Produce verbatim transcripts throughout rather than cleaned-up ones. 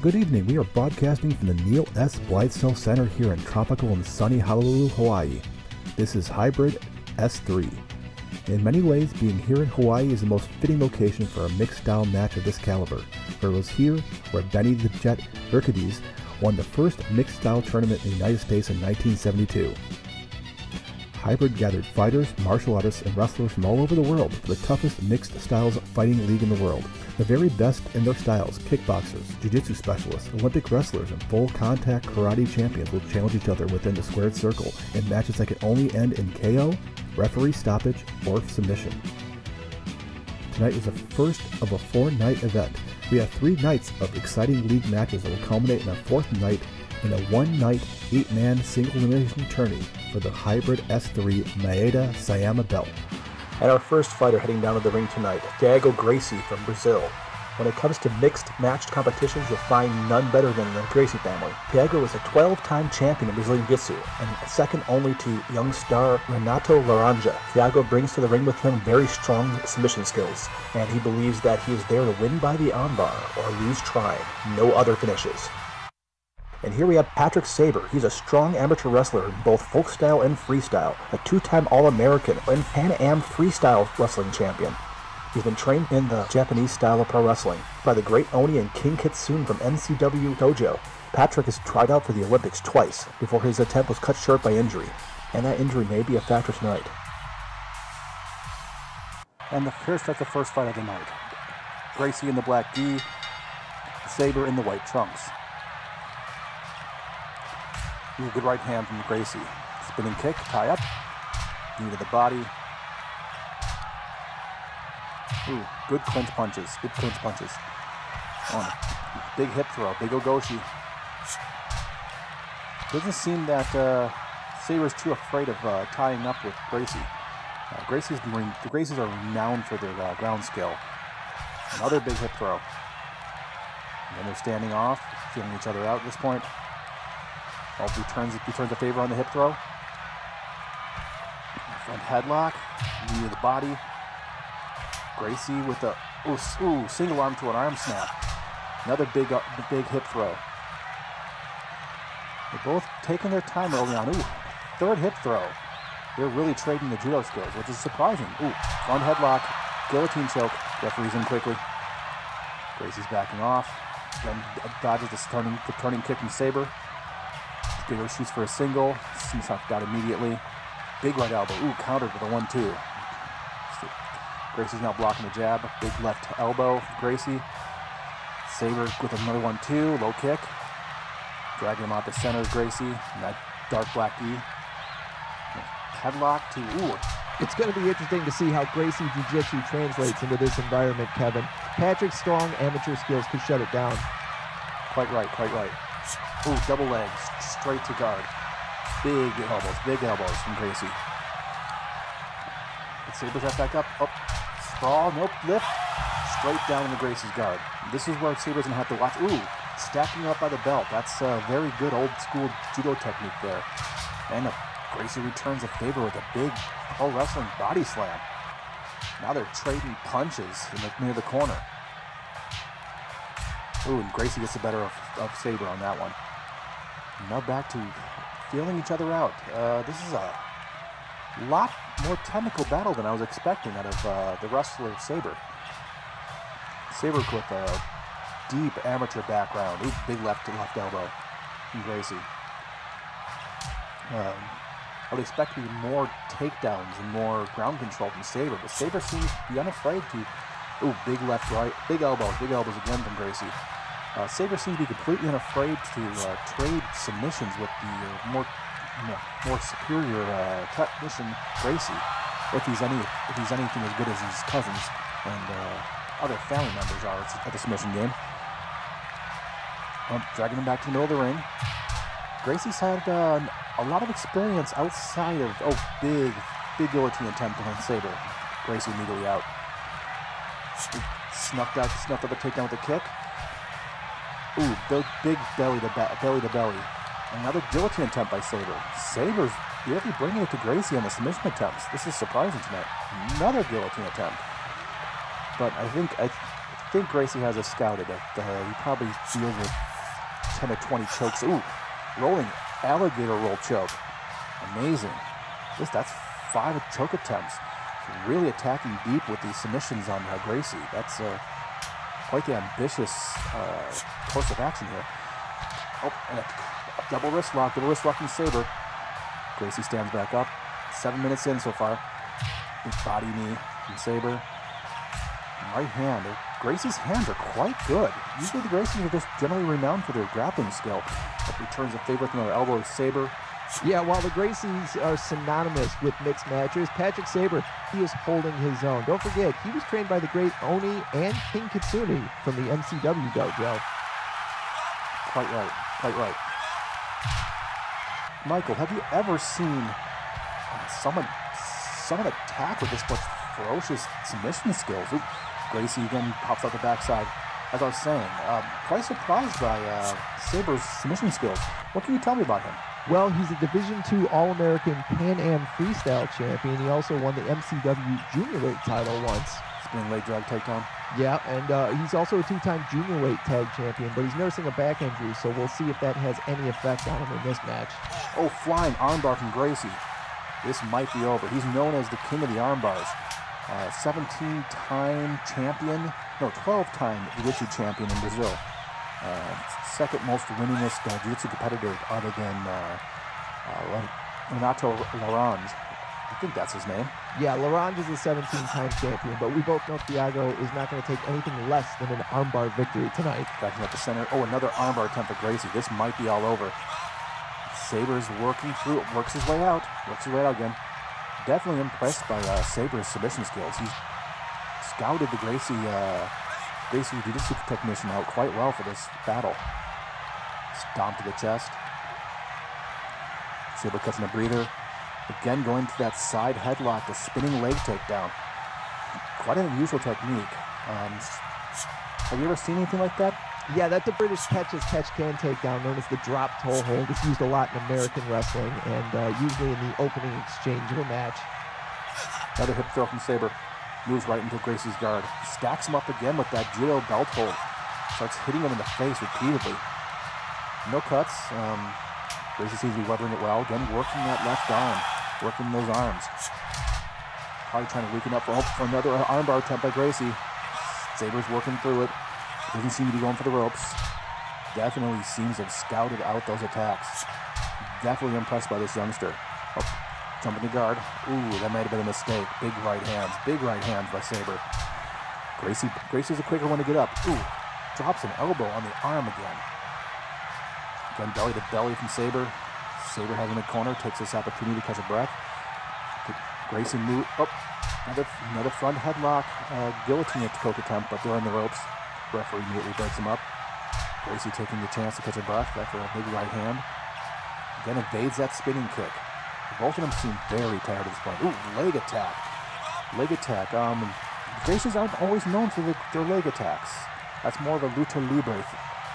Good evening, we are broadcasting from the Neil S. Blaisdell Center here in tropical and sunny Honolulu, Hawaii. This is Hybrid S three. In many ways, being here in Hawaii is the most fitting location for a mixed-style match of this caliber, for it was here where Benny the Jet Urquides won the first mixed-style tournament in the United States in nineteen seventy-two. Hybrid gathered fighters, martial artists, and wrestlers from all over the world for the toughest mixed styles fighting league in the world. The very best in their styles, kickboxers, jiu-jitsu specialists, Olympic wrestlers, and full contact karate champions will challenge each other within the squared circle in matches that can only end in K O, referee stoppage, or submission. Tonight is the first of a four-night event. We have three nights of exciting league matches that will culminate in a fourth night in a one-night, eight-man single elimination tourney for the Hybrid S three Maeda Sayama belt. And our first fighter heading down to the ring tonight, Thiago Gracie from Brazil. When it comes to mixed matched competitions, you'll find none better than the Gracie family. Thiago is a twelve-time champion in Brazilian Jiu-Jitsu and second only to young star Renato Laranja. Thiago brings to the ring with him very strong submission skills, and he believes that he is there to win by the armbar or lose trying. No other finishes. And here we have Patrick Sabre. He's a strong amateur wrestler in both folk style and freestyle, a two-time All-American and Pan Am freestyle wrestling champion. He's been trained in the Japanese style of pro wrestling by the great Oni and King Kitsun from N C W Dojo. Patrick has tried out for the Olympics twice before his attempt was cut short by injury, and that injury may be a factor tonight. And the first, that's the first fight of the night. Gracie in the black gi, Sabre in the white trunks. Ooh, good right hand from Gracie. Spinning kick, tie up, knee to the body. Ooh, good clinch punches, good clinch punches. One. Big hip throw, big ogoshi. Doesn't seem that uh, Sabre's too afraid of uh, tying up with Gracie. Uh, Gracie's been, the Gracies are renowned for their uh, ground skill. Another big hip throw. And then they're standing off, feeling each other out at this point. Well, he turns, he turns a favor on the hip throw. Front headlock, knee to the body. Gracie with a ooh, ooh, single arm to an arm snap. Another big, big hip throw. They're both taking their time early on. Ooh, third hip throw. They're really trading the judo skills, which is surprising. Ooh, front headlock, guillotine choke. Referee's in quickly. Gracie's backing off. Then dodges the turning, the turning kick from Sabre. Gato shoots for a single. Seesaw got immediately. Big right elbow. Ooh, countered with a one two. Gracie's now blocking the jab. Big left elbow. Gracie. Sabre with another one two. Low kick. Dragging him out to center. Gracie. And that dark black gi. Headlock to ooh. It's going to be interesting to see how Gracie Jiu-Jitsu translates into this environment, Kevin. Patrick's strong amateur skills could shut it down. Quite right. Quite right. Ooh, double legs, straight to guard. Big elbows, big elbows from Gracie. Sabre got back up, up, sprawl, nope, lift. Straight down into Gracie's guard. This is where Sabre's gonna have to watch. Ooh, stacking up by the belt. That's a very good old school judo technique there. And a, Gracie returns a favor with a big pro wrestling body slam. Now they're trading punches in the, near the corner. Ooh, and Gracie gets the better of, of Sabre on that one. Now back to feeling each other out. Uh, this is a lot more technical battle than I was expecting out of uh, the wrestler Sabre. Sabre with a deep amateur background. Ooh, big left to left elbow from Gracie. Um, I would expect to be more takedowns and more ground control from Sabre, but Sabre seems to be unafraid to... Ooh, big left right, big elbows, big elbows again from Gracie. Uh, Sabre seems to be completely unafraid to uh, trade submissions with the uh, more, you know, more superior uh, technician Gracie, if he's any, if he's anything as good as his cousins and uh, other family members are at the submission game. Um, dragging him back to the middle of the ring. Gracie's had uh, a lot of experience outside of oh big, big guillotine attempt on Sabre. Gracie immediately out. Snuffed out, snuffed out the takedown with a kick. Ooh, big, big belly to ba belly to belly. Another guillotine attempt by Sabre. Sabre's really bringing it to Gracie on the submission attempts. This is surprising tonight. Another guillotine attempt. But I think I th think Gracie has it scouted. That uh, he probably feels it ten to twenty chokes. Ooh, rolling alligator roll choke. Amazing. Just, that's five choke attempts. So really attacking deep with these submissions on uh, Gracie. That's uh, quite the ambitious uh, course of action here. Oh, and a double wrist lock, double wrist lock and Sabre. Gracie stands back up. Seven minutes in so far. Big body knee and Sabre. Right hand. Gracie's hands are quite good. Usually the Gracies are just generally renowned for their grappling skill. But returns a favor with another elbow to Sabre. Yeah, while the Gracies are synonymous with mixed matches, Patrick Sabre, he is holding his own. Don't forget, he was trained by the great Oni and King Kitsun from the N C W Dojo. Quite right, quite right. Michael, have you ever seen someone, someone attack with this much ferocious submission skills? Ooh, Gracie again pops out the backside. As I was saying, um, quite surprised by uh, Sabre's submission skills. What can you tell me about him? Well, he's a Division two All-American Pan Am Freestyle champion. He also won the M C W Junior Weight title once. Spin leg drag takedown. Yeah, and uh, he's also a two-time Junior Weight tag champion, but he's nursing a back injury, so we'll see if that has any effect on him in this match. Oh, flying armbar from Gracie. This might be over. He's known as the king of the armbars. Uh, seventeen-time champion, no, twelve-time jiu-jitsu champion in Brazil. Uh, second most winningest uh, jiu-jitsu competitor other than uh, uh, Renato Laranja. I think that's his name. Yeah, Laranja is a seventeen-time champion, but we both know Thiago is not going to take anything less than an armbar victory tonight. Backing up the center. Oh, another armbar attempt for Gracie. This might be all over. Sabre's working through, works his way out, works his way out again. Definitely impressed by uh, Sabre's submission skills. He's scouted the Gracie, uh, Gracie jiu-jitsu technician out quite well for this battle. Stomp to the chest. Sabre cuts in a breather. Again, going to that side headlock, the spinning leg takedown. Quite an unusual technique. Um, have you ever seen anything like that? Yeah, that's a British catch-as catch-can takedown known as the drop toe hold. It's used a lot in American wrestling and uh, usually in the opening exchange of a match. Another hip throw from Sabre. Moves right into Gracie's guard. Stacks him up again with that judo belt hold. Starts hitting him in the face repeatedly. No cuts. Um, Gracie seems to be weathering it well. Again, working that left arm. Working those arms. Probably trying to weaken up for, oh, for another armbar attempt by Gracie. Sabre's working through it. Doesn't seem to be going for the ropes. Definitely seems to have scouted out those attacks. Definitely impressed by this youngster. Oh, jumping the guard. Ooh, that might have been a mistake. Big right hands. Big right hands by Sabre. Gracie, Gracie's a quicker one to get up. Ooh, drops an elbow on the arm again. Again, belly to belly from Sabre. Sabre has him in the corner. Takes this opportunity to catch a breath. Gracie move. Oh, another, another front headlock. Uh, guillotine at the choke attempt, but they're on the ropes. Referee immediately breaks him up. Gracie taking the chance to catch a breath after a big right hand. Then evades that spinning kick. Both of them seem very tired at this point. Ooh, leg attack. Leg attack. Um, Gracies aren't always known for the, their leg attacks. That's more of a lucha libre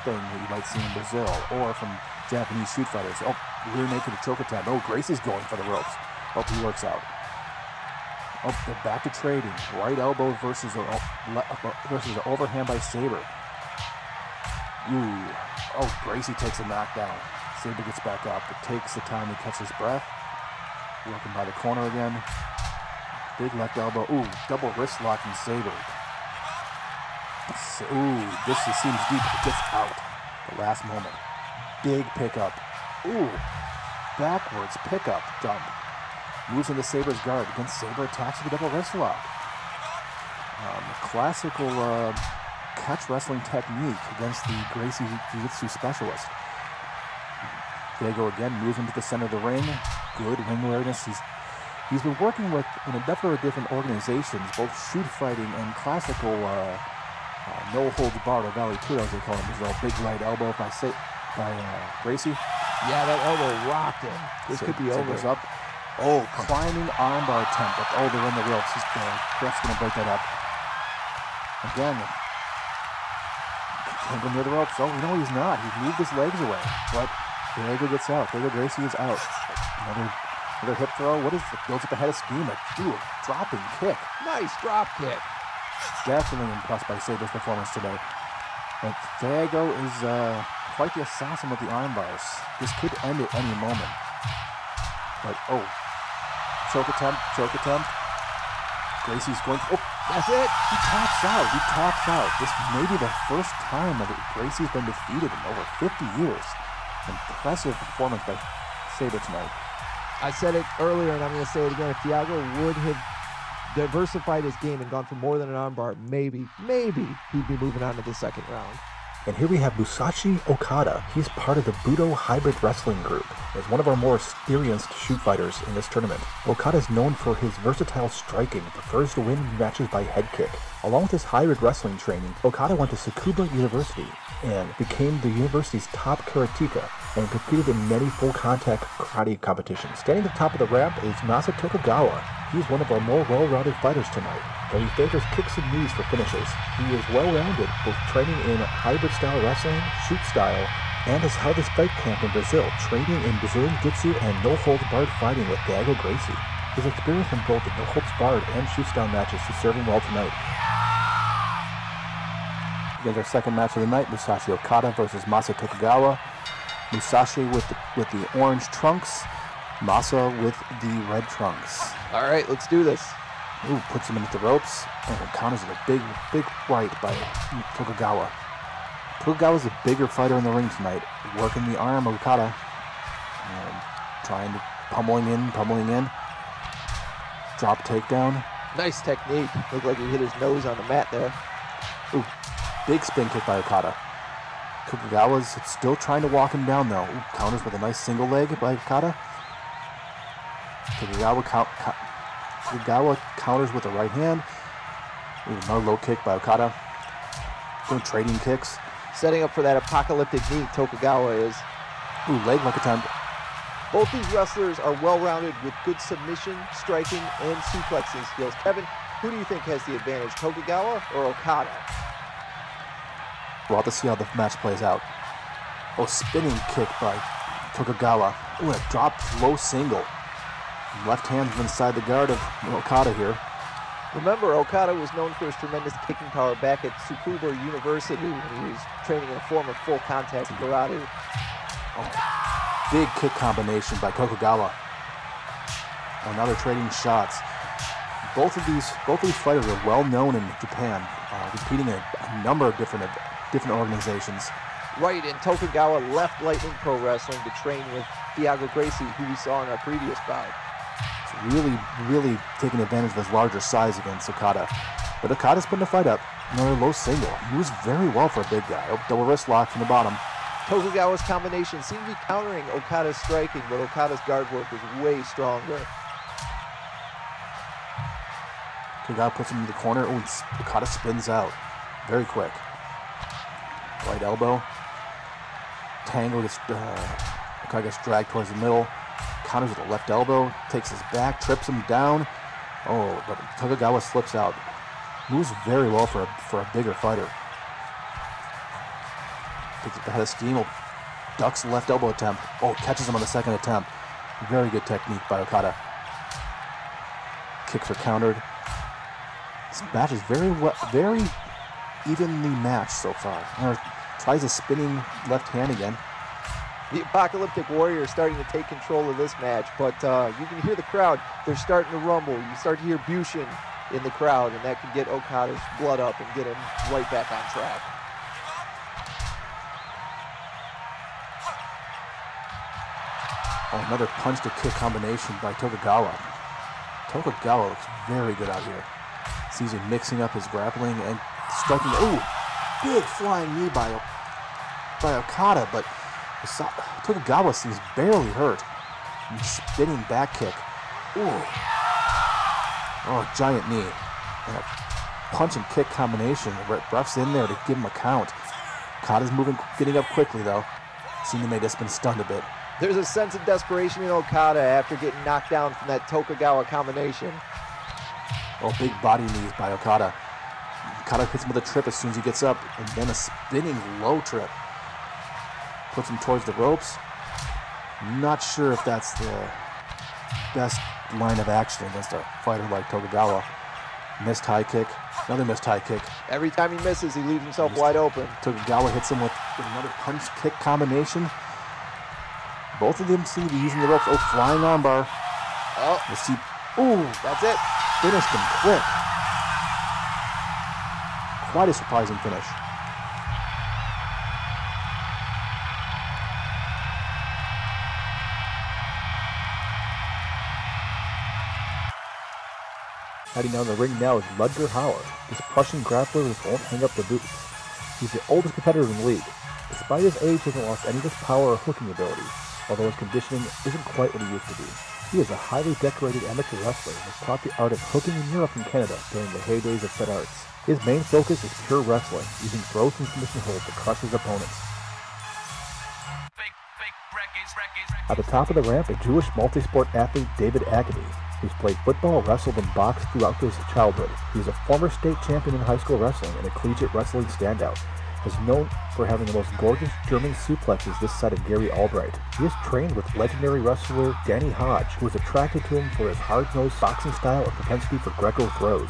thing that you might see in Brazil or from Japanese shoot fighters. Oh, rear naked choke attempt. Oh, Gracie's going for the ropes. Oh, he works out. Oh, they're back to trading. Right elbow versus an versus a overhand by Sabre. Ooh. Oh, Gracie takes a knockdown. Sabre gets back up. It takes the time to catch his breath. Working by the corner again. Big left elbow. Ooh, double wrist lock and Sabre. Ooh, this seems deep. It gets out. The last moment. Big pickup. Ooh, backwards pickup dump. Moves into Sabre's guard. Again, Sabre attacks with a double wrist lock. Um, classical uh, catch wrestling technique against the Gracie Jiu-Jitsu specialist. They go again, moves into the center of the ring. Good ring awareness. He's, he's been working with in a number of different organizations, both shoot fighting and classical uh, uh, no-holds-barred, or Valley Two, as they call them. There's a big right elbow by, Sa by uh, Gracie. Yeah, that elbow rocked it. This so, could be over. Up. Oh, climbing armbar attempt. Oh, they're in the ropes. Breath's going to break that up. Again. Can't go near the ropes. Oh, no, he's not. He's moved his legs away. But Thiago gets out. Thiago Gracie is out. Another, another hip throw. What is it? Builds up ahead of scheme. Ooh, a dropping kick. Nice drop kick. Definitely impressed by Sabre's performance today. But Thiago is uh, quite the assassin with the arm bars. This could end at any moment. But, oh. Choke attempt, choke attempt. Gracie's going to, oh, that's it! He taps out, he taps out. This may be the first time that Gracie's been defeated in over fifty years. Impressive performance by Sabre tonight. I said it earlier, and I'm going to say it again. If Thiago would have diversified his game and gone for more than an armbar, maybe, maybe he'd be moving on to the second round. And here we have Musashi Okada. He's part of the Budo Hybrid Wrestling Group. He's one of our more experienced shoot fighters in this tournament. Okada is known for his versatile striking, prefers to win matches by head kick. Along with his hybrid wrestling training, Okada went to Tsukuba University and became the university's top karateka and competed in many full contact karate competitions. Standing at the top of the ramp is Masa Tokugawa. He's one of our more well-rounded fighters tonight. Though he favors kicks and knees for finishes, he is well-rounded, both training in hybrid style wrestling, shoot style, and has held his fight camp in Brazil, training in Brazilian Jiu-Jitsu and no-holds-barred fighting with Thiago Gracie. His experience in both the no-holds-barred and shoot-style matches is serving well tonight. Here's our second match of the night, Musashi Okada versus Masa Tokugawa. Musashi with the, with the orange trunks, Masa with the red trunks. All right, let's do this. Ooh, puts him into the ropes, and Okada's with a big, big right by Tokugawa. Tokugawa's a bigger fighter in the ring tonight, working the arm of Okada, and trying to pummeling in, pummeling in. Drop takedown. Nice technique. Looked like he hit his nose on the mat there. Ooh, big spin kick by Okada. Tokugawa's still trying to walk him down though. Ooh, counters with a nice single leg by Okada. Tokugawa, count, Tokugawa counters with a right hand. Ooh, another low kick by Okada. Doing trading kicks. Setting up for that apocalyptic knee Tokugawa is. Ooh, leg lock attempt. Both these wrestlers are well-rounded with good submission, striking, and suplexing skills. Kevin, who do you think has the advantage, Tokugawa or Okada? We'll have to see how the match plays out. Oh, spinning kick by Tokugawa. Ooh, a dropped low single. Left hand inside the guard of Okada here. Remember, Okada was known for his tremendous kicking power back at Tsukuba University when he was training in a form of full contact karate. Oh, big kick combination by Tokugawa. Another trading shots. Both of these, both of these fighters are well known in Japan, uh, competing in a, a number of different, uh, different organizations. Right, and Tokugawa left Lightning Pro Wrestling to train with Thiago Gracie, who we saw in our previous bout. Really, really taking advantage of his larger size against Okada. But Okada's putting the fight up. Another low single. He moves very well for a big guy. Oh, double wrist lock from the bottom. Tokugawa's combination seemed to be countering Okada's striking, but Okada's guard work was way stronger. Tokugawa puts him in the corner. Oh, Okada spins out. Very quick. Right elbow. Tango gets, uh, Okada gets dragged towards the middle. Counters with the left elbow, takes his back, trips him down. Oh, but Tokugawa slips out. Moves very well for a, for a bigger fighter. Takes it out of steam, ducks the left elbow attempt. Oh, catches him on the second attempt. Very good technique by Okada. Kicks are countered. This match is very, very evenly matched so far. And tries a spinning left hand again. The Apocalyptic Warrior is starting to take control of this match, but uh, you can hear the crowd. They're starting to rumble. You start to hear Bushin in the crowd, and that can get Okada's blood up and get him right back on track. Oh, another punch-to-kick combination by Tokugawa. Tokugawa looks very good out here. Sees him mixing up his grappling and striking. Ooh, big flying knee by, by Okada, but Tokugawa seems barely hurt. Spinning back kick. Ooh. Oh, giant knee. And a punch and kick combination. Ref's in there to give him a count. Okada's moving, getting up quickly, though. Seems to have just been stunned a bit. There's a sense of desperation in Okada after getting knocked down from that Tokugawa combination. Oh, big body knees by Okada. Okada hits him with a trip as soon as he gets up, and then a spinning low trip. Puts him towards the ropes. Not sure if that's the best line of action against a fighter like Tokugawa. Missed high kick. Another missed high kick. Every time he misses, he leaves himself missed. wide open. Tokugawa hits him with another punch kick combination. Both of them seem to be using the ropes. Oh, flying armbar. Oh. We'll see. Ooh, that's it. Finished him quick. Quite a surprising finish. Heading down the ring now is Ludger Hauer, this Prussian grappler who won't hang up the boots. He's the oldest competitor in the league. Despite his age, he hasn't lost any of his power or hooking ability, although his conditioning isn't quite what he used to be. He is a highly decorated amateur wrestler and has taught the art of hooking in Europe and Canada during the heydays of Fed Arts. His main focus is pure wrestling, using throws and submission holds to crush his opponents. At the top of the ramp, a Jewish multi-sport athlete, David Agony. He's played football, wrestled, and boxed throughout his childhood. He was a former state champion in high school wrestling and a collegiate wrestling standout. He's known for having the most gorgeous German suplexes this side of Gary Albright. He is trained with legendary wrestler Danny Hodge, who was attracted to him for his hard-nosed boxing style and propensity for Greco throws.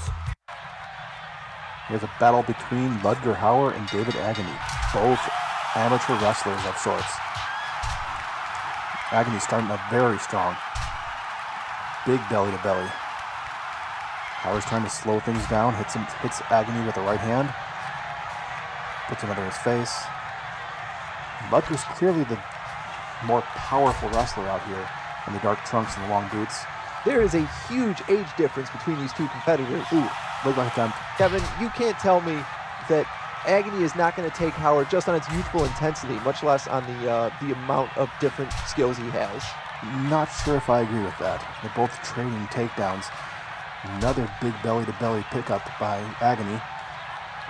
There's a battle between Ludger Hauer and David Agony, both amateur wrestlers of sorts. Agony starting up very strong. Big belly to belly. Hauer's trying to slow things down. Hits him, hits Agony with the right hand. Puts another in his face. Ludger's clearly the more powerful wrestler out here in the dark trunks and the long boots. There is a huge age difference between these two competitors. Ooh, look like them. Kevin, you can't tell me that Agony is not going to take Hauer just on its youthful intensity, much less on the uh, the amount of different skills he has. Not sure if I agree with that. They're both training takedowns. Another big belly-to-belly pickup by Agony.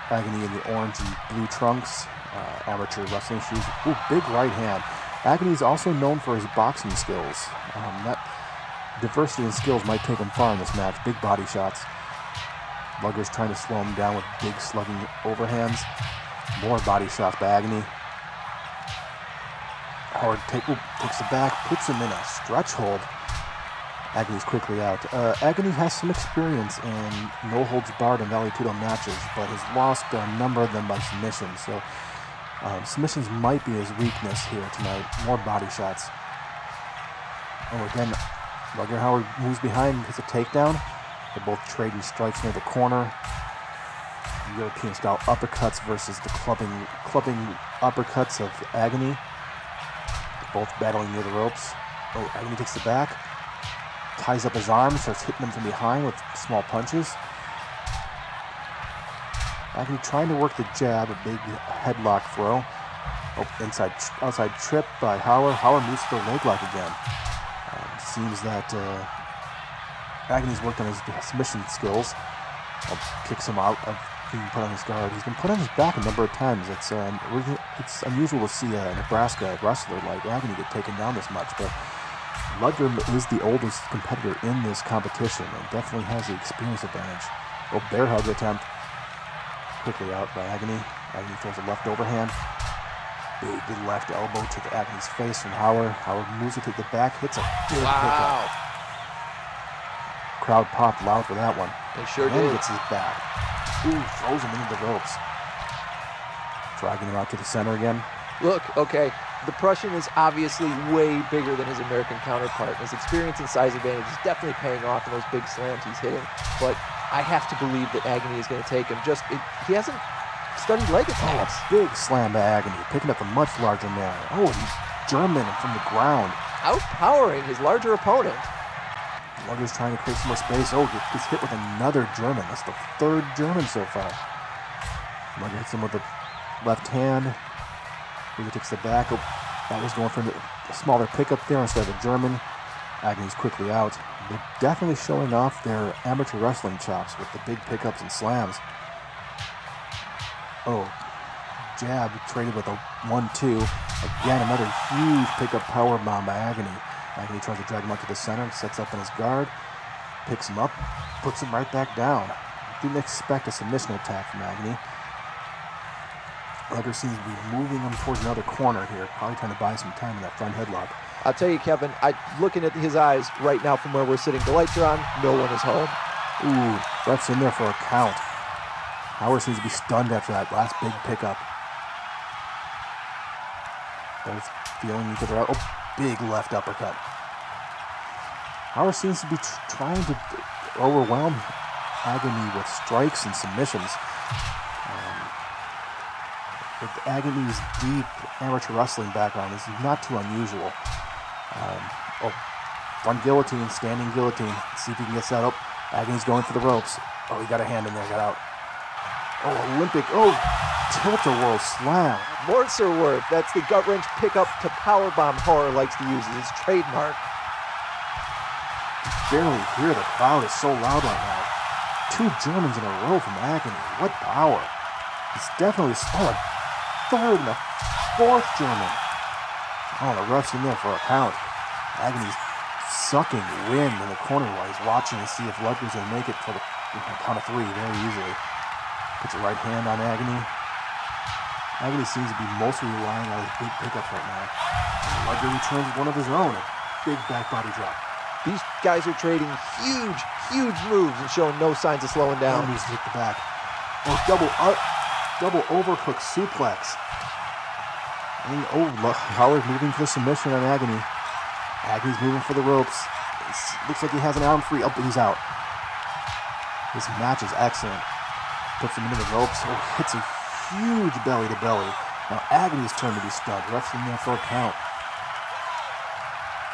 Agony in the orange and blue trunks, uh, amateur wrestling shoes. Ooh, big right hand. Agony is also known for his boxing skills. Um, that diversity in skills might take him far in this match. Big body shots. Ludger's trying to slow him down with big slugging overhands. More body shots by Agony. Howard take, ooh, takes it back, puts him in a stretch hold. Agony's quickly out. Uh, Agony has some experience in no-holds-barred and valetudo matches, but has lost a number of them by submission, so um, submissions might be his weakness here tonight. More body shots. Oh, again, Ludger Hauer moves behind and gets a takedown. They're both trading strikes near the corner. European-style uppercuts versus the clubbing, clubbing uppercuts of Agony. Both battling near the ropes. Oh, Agony takes it back. Ties up his arms, starts hitting them from behind with small punches. Agony trying to work the jab, a big headlock throw. Oh, inside, outside trip by Hauer. Hauer moves for a leg lock again. Um, seems that uh, Agony's worked on his submission skills. Oh, kicks him out of being put on his guard. He's been put on his back a number of times. It's um, it's unusual to see a Nebraska wrestler like Agony get taken down this much, but Ludger is the oldest competitor in this competition and definitely has the experience advantage. Oh, bear hug attempt. Quickly out by Agony. Agony throws a left overhand. Big left elbow to the Agony's face from Hauer. Hauer moves it to the back, hits a big wow. pickup. Crowd popped loud for that one. They sure did. Gets his back. Ooh, throws him into the ropes. Dragging him out to the center again. Look, okay, the Prussian is obviously way bigger than his American counterpart. His experience and size advantage is definitely paying off in those big slams he's hitting. But I have to believe that Agony is going to take him. Just it, He hasn't studied leg attacks. Oh, big slam by Agony, picking up a much larger man. Oh, he's German from the ground. Outpowering his larger opponent. Ludger's trying to create some more space. Oh, gets hit with another German. That's the third German so far. Ludger hits him with the left hand. He takes the back. Oh, that was going for a smaller pickup there instead of a German. Agony's quickly out. They're definitely showing off their amateur wrestling chops with the big pickups and slams. Oh, jab traded with a one two. Again, another huge pickup power bomb by Agony. Agony tries to drag him up to the center, sets up in his guard, picks him up, puts him right back down. Didn't expect a submission attack from Agony. Ludger seems to be moving him towards another corner here, probably trying to buy some time in that front headlock. I'll tell you, Kevin, I looking at his eyes right now from where we're sitting, the lights are on, no one is home. Ooh, that's in there for a count. Hauer seems to be stunned after that last big pickup. Both feeling each other out. Oh, big left uppercut. Hauer seems to be trying to overwhelm Agony with strikes and submissions. Um, with Agony's deep amateur wrestling background, this is not too unusual. Um, oh, front guillotine, standing guillotine. Let's see if he can get set up. Agony's going for the ropes. Oh, he got a hand in there, got out. Oh, Olympic, oh, tilt-a-whirl slam. Morser work, that's the gut wrench pickup to powerbomb Hauer likes to use as his trademark. You barely hear, the crowd is so loud right now. Two Germans in a row from Agony, what power. It's definitely solid. Third and a fourth German. Oh, the ref's in there for a count. Agony's sucking wind in the corner while he's watching to see if Ludger's will make it for the count of three very easily. Puts a right hand on Agony. Agony seems to be mostly relying on his big pickups right now. Ludger returns one of his own, a big back body drop. These guys are trading huge, huge moves and showing no signs of slowing down. Agony's hit the back. Oh, double up, double overhook suplex. And, oh, Howard's moving for the submission on Agony. Agony's moving for the ropes. It's, looks like he has an arm free. Up, oh, he's out. This match is excellent. Puts him into the ropes. Oh, hits a huge belly to belly. Now Agony's turned to be stunned. Ref's in there for a count.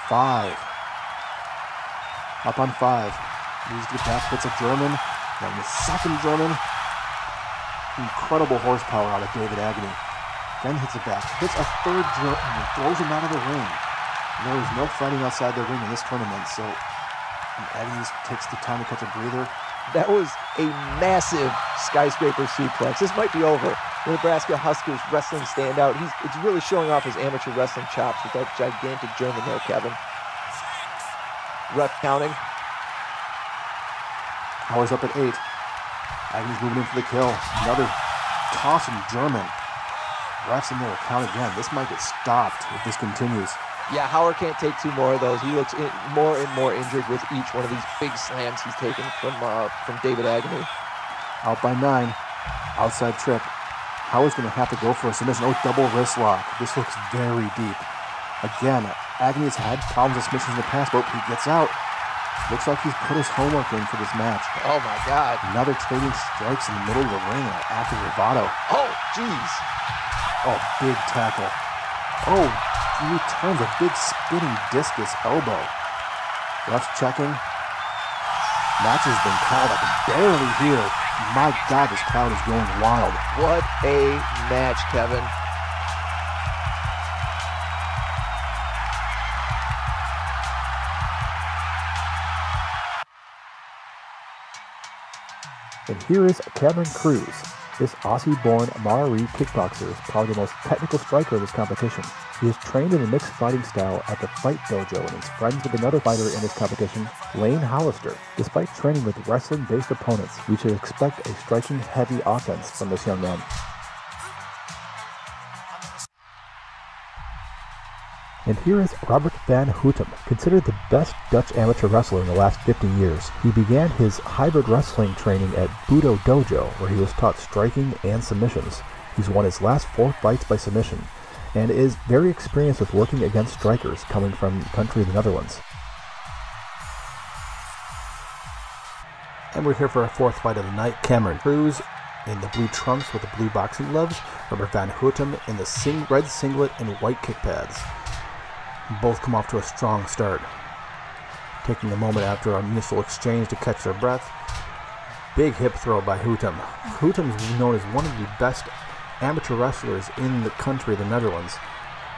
Five. Up on five. Moves to the back. Puts a German. Now the second German. Incredible horsepower out of David Agony. Then hits a back. Hits a third German and throws him out of the ring. There is no fighting outside the ring in this tournament, so Agony takes the time to catch a breather. That was a massive skyscraper suplex. This might be over. The Nebraska Huskers wrestling standout. He's it's really showing off his amateur wrestling chops with that gigantic German there, Kevin. Ref counting. Hauer's up at eight. Agony's moving in for the kill. Another toss from German. Ref's in there to count again. This might get stopped if this continues. Yeah, Hauer can't take two more of those. He looks in, more and more injured with each one of these big slams he's taken from uh, from David Agony. Out by nine, outside trip. Hauer's going to have to go for a submission. Oh, double wrist lock. This looks very deep. Again, Agony's had problems with submissions in the past, but he gets out. Looks like he's put his homework in for this match. Oh, my God. Another trading strikes in the middle of the ring after Rivado. Oh, jeez. Oh, big tackle. Oh, he returns a big spinning discus elbow. Ref's checking. Match has been called. I can barely hear. My God, this crowd is going wild. What a match, Kevin. And here is Cameron Cruz. This Aussie-born Maori kickboxer is probably the most technical striker of this competition. He is trained in a mixed fighting style at the Fight Dojo and is friends with another fighter in this competition, Lane Hollister. Despite training with wrestling-based opponents, we should expect a striking heavy offense from this young man. And here is Robert van Houtem, considered the best Dutch amateur wrestler in the last fifty years. He began his hybrid wrestling training at Budo Dojo, where he was taught striking and submissions. He's won his last four fights by submission, and is very experienced with working against strikers coming from the country of the Netherlands. And we're here for our fourth fight of the night. Cameron Cruz in the blue trunks with the blue boxing gloves, Robert van Houtem in the sing red singlet and white kick pads. Both come off to a strong start, taking a moment after our initial exchange to catch their breath. Big hip throw by Houtem. Houtem is known as one of the best amateur wrestlers in the country, the Netherlands.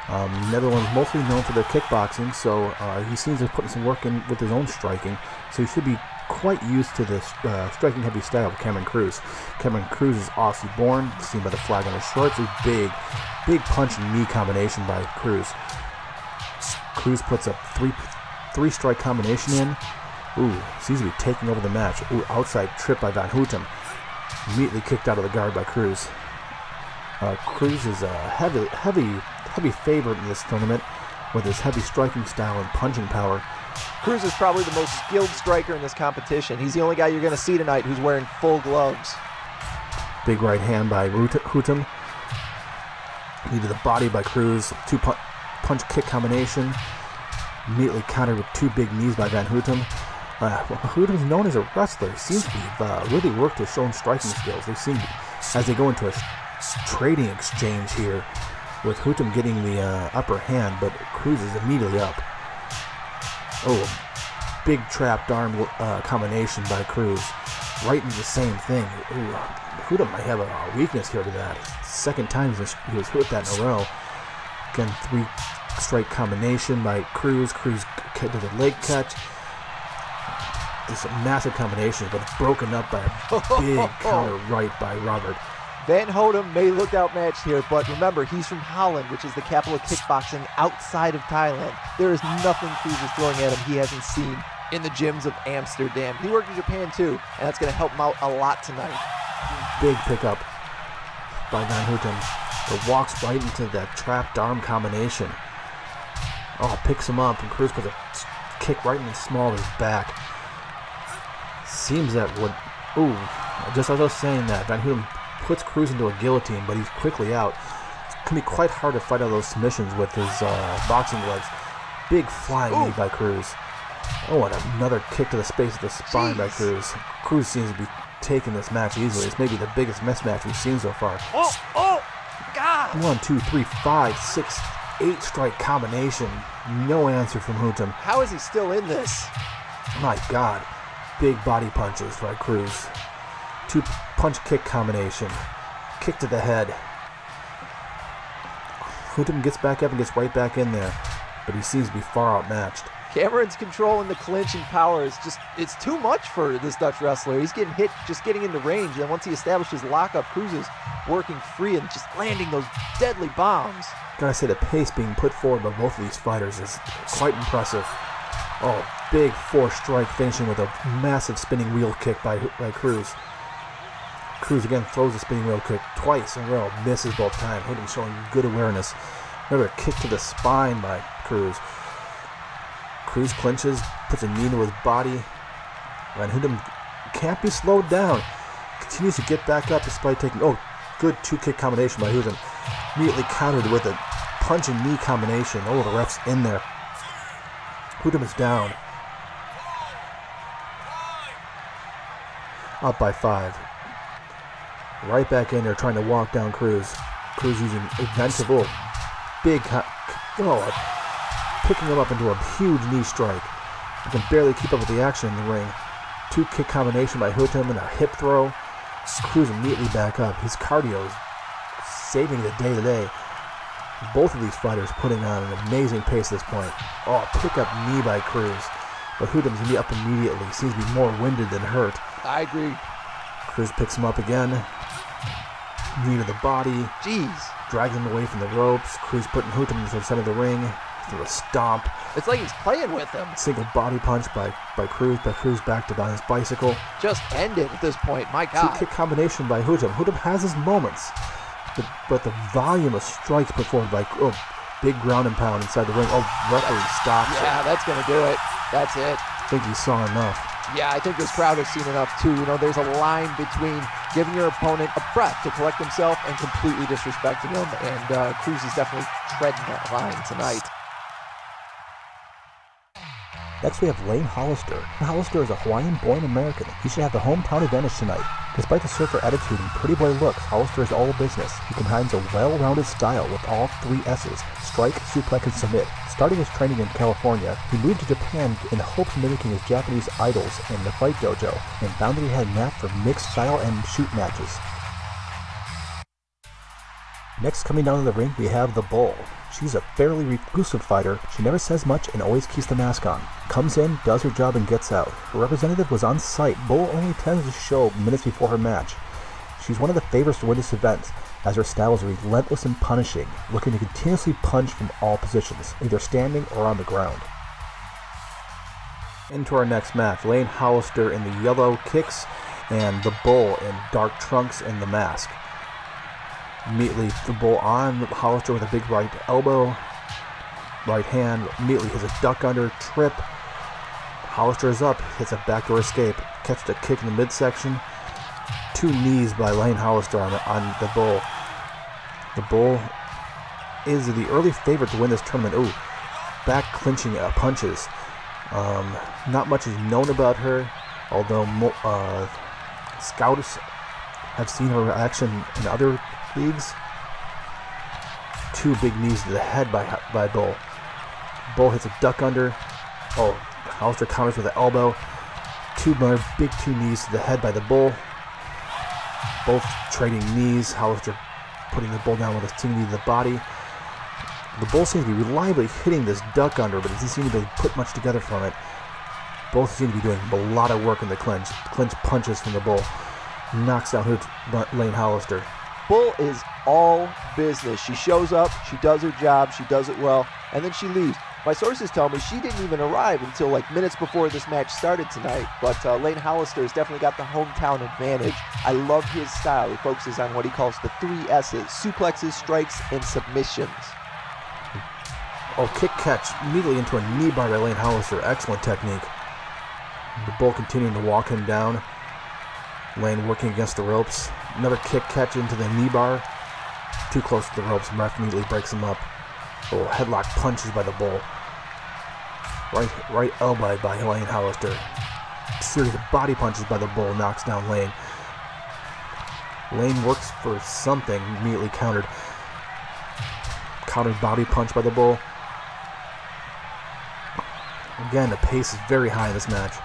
Um, Netherlands mostly known for their kickboxing, so uh, he seems to be putting some work in with his own striking, so he should be quite used to this uh, striking heavy style of Cameron Cruz. Cameron Cruz is Aussie born, seen by the flag on his shorts. A big, big punch and knee combination by Cruz. Cruz puts a three, three strike combination in. Ooh, seems to be taking over the match. Ooh, outside trip by van Houtem. Immediately kicked out of the guard by Cruz. Uh, Cruz is a heavy, heavy, heavy favorite in this tournament with his heavy striking style and punching power. Cruz is probably the most skilled striker in this competition. He's the only guy you're going to see tonight who's wearing full gloves. Big right hand by Houtem. Knee to the body by Cruz. Two punch, punch kick combination. Immediately countered with two big knees by Van Houtem. Uh, well, Houtem's known as a wrestler. He seems to have uh, really worked his own striking skills. They seem, as they go into a trading exchange here, with Houtem getting the uh, upper hand, but Cruz is immediately up. Oh, big trapped arm uh, combination by Cruz. Right into the same thing. Ooh, Houtem might have a weakness here to that. Second time he was hit that in a row. Again, three strike combination by Cruz. Cruz to the leg cut. Just a massive combination, but it's broken up by a big counter right by Robert. Van Houtem may look outmatched here, but remember, he's from Holland, which is the capital of kickboxing outside of Thailand. There is nothing Cruz is throwing at him he hasn't seen in the gyms of Amsterdam. He worked in Japan too, and that's going to help him out a lot tonight. Big pickup by Van Houtem. It walks right into that trapped arm combination. Oh, picks him up, and Cruz puts a kick right in the small of his back. Seems that would... Ooh, just as I was saying that, Van Houtem puts Cruz into a guillotine, but he's quickly out. It can be quite hard to fight out those submissions with his uh, boxing gloves. Big flying Ooh. knee by Cruz. Oh, and another kick to the space of the spine Jeez. by Cruz. Cruz seems to be taking this match easily. It's maybe the biggest mismatch we've seen so far. Oh, oh, God! One, two, three, five, six, eight strike combination. No answer from Houtem. How is he still in this? My God. Big body punches by Cruz. Two punch kick combination. Kick to the head. Houtem gets back up and gets right back in there, but he seems to be far outmatched. Cameron's control in the clinch and power is just, it's too much for this Dutch wrestler. He's getting hit, just getting into range, and once he establishes lockup, Cruz is working free and just landing those deadly bombs. Gotta say, the pace being put forward by both of these fighters is quite impressive. Oh, big four-strike finishing with a massive spinning wheel kick by, by Cruz. Cruz again throws a spinning wheel kick twice in a row, misses both times. Houtem showing good awareness. Another kick to the spine by Cruz. Cruz clinches, puts a knee into his body, and Houtem can't be slowed down. Continues to get back up despite taking... Oh, good two-kick combination by Houtem. Immediately countered with a punch and knee combination. Oh, the ref's in there. Houtem is down. Up by five. Right back in there trying to walk down Cruz. Cruz using inventive, big, oh, picking him up into a huge knee strike. He can barely keep up with the action in the ring. Two kick combination by Houtem and a hip throw. Cruz immediately back up. His cardio is saving the day today. Both of these fighters putting on an amazing pace at this point. Oh, pick up knee by Cruz. But Houtem's going to be up immediately. Seems to be more winded than hurt. I agree. Cruz picks him up again. Knee to the body. Jeez. Drags him away from the ropes. Cruz putting Houtem into the center of the ring. Through a stomp. It's like he's playing with him. Single body punch by, by Cruz. By Cruz back to on his bicycle. Just end it at this point. My God. Two kick combination by Houtem. Houtem has his moments. The, but the volume of strikes performed by oh, big ground and pound inside the ring. Oh, referee stops. Yeah, it. that's going to do it. That's it. I think he saw enough. Yeah, I think this crowd has seen enough too. You know, there's a line between giving your opponent a breath to collect himself and completely disrespecting him. And uh, Cruz is definitely treading that line tonight. Next, we have Lane Hollister. Hollister is a Hawaiian-born American. He should have the hometown advantage tonight. Despite the surfer attitude and pretty boy looks, Hollister is all business. He combines a well-rounded style with all three S's: strike, suplex, and submit. Starting his training in California, he moved to Japan in hopes of mimicking his Japanese idols in the Fight Dojo, and found that he had a knack for mixed style and shoot matches. Next, coming down to the ring, we have The Bull. She's a fairly reclusive fighter. She never says much and always keeps the mask on. Comes in, does her job, and gets out. Her representative was on site. Bull only tends to show minutes before her match. She's one of the favorites to win this event, as her style is relentless and punishing, looking to continuously punch from all positions, either standing or on the ground. Into our next match, Lane Hollister in the yellow kicks, and The Bull in dark trunks and the mask. Immediately The Bull on Hollister with a big right elbow, right hand, immediately has a duck under, trip, Hollister is up, hits a backdoor escape, catches a kick in the midsection. Two knees by Lane Hollister on the, on the Bull. The Bull is the early favorite to win this tournament. Ooh, back clinching uh, punches. Um, not much is known about her, although uh, scouts have seen her action in other leagues. Two big knees to the head by by Bull. Bull hits a duck under. Oh, Hollister counters with an elbow. Two more big two knees to the head by the Bull. Both trading knees. Hollister putting the Bull down with his two knee to the body. The Bull seems to be reliably hitting this duck under, but doesn't seem to be put much together from it. Both seem to be doing a lot of work in the clinch. Clinch punches from the Bull. Knocks out Lane Hollister. Bull is all business. She shows up, she does her job, she does it well, and then she leaves. My sources tell me she didn't even arrive until like minutes before this match started tonight, but uh, Lane Hollister has definitely got the hometown advantage. I love his style. He focuses on what he calls the three S's: suplexes, strikes, and submissions. Oh, kick catch immediately into a knee bar by Lane Hollister. Excellent technique. The Bull continuing to walk him down. Lane working against the ropes. Another kick catch into the knee bar. Too close to the ropes. Ref immediately breaks him up. Oh, headlock punches by the Bull. Right, right elbow by Lane Hollister. A series of body punches by the Bull knocks down Lane. Lane works for something. Immediately countered. Countered body punch by the Bull. Again, the pace is very high in this match.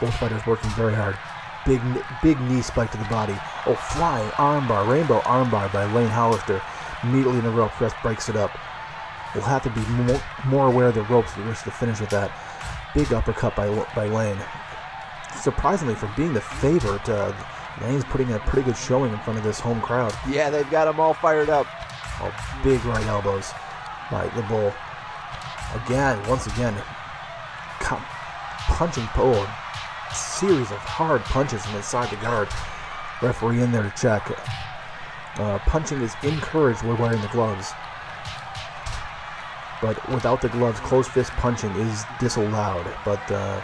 Both fighters working very hard. Big big knee spike to the body. Oh, flying armbar, rainbow armbar by Lane Hollister. Immediately in the rope, ref breaks it up. We'll have to be more, more aware of the ropes if we wish to finish with that. Big uppercut by, by Lane. Surprisingly, for being the favorite, uh, Lane's putting a pretty good showing in front of this home crowd. Yeah, they've got them all fired up. Oh, big right elbows by the Bull. Again, once again, punching Bull. Series of hard punches from inside the guard. Referee in there to check. Uh, punching is encouraged when wearing the gloves, but without the gloves, closed fist punching is disallowed. But uh,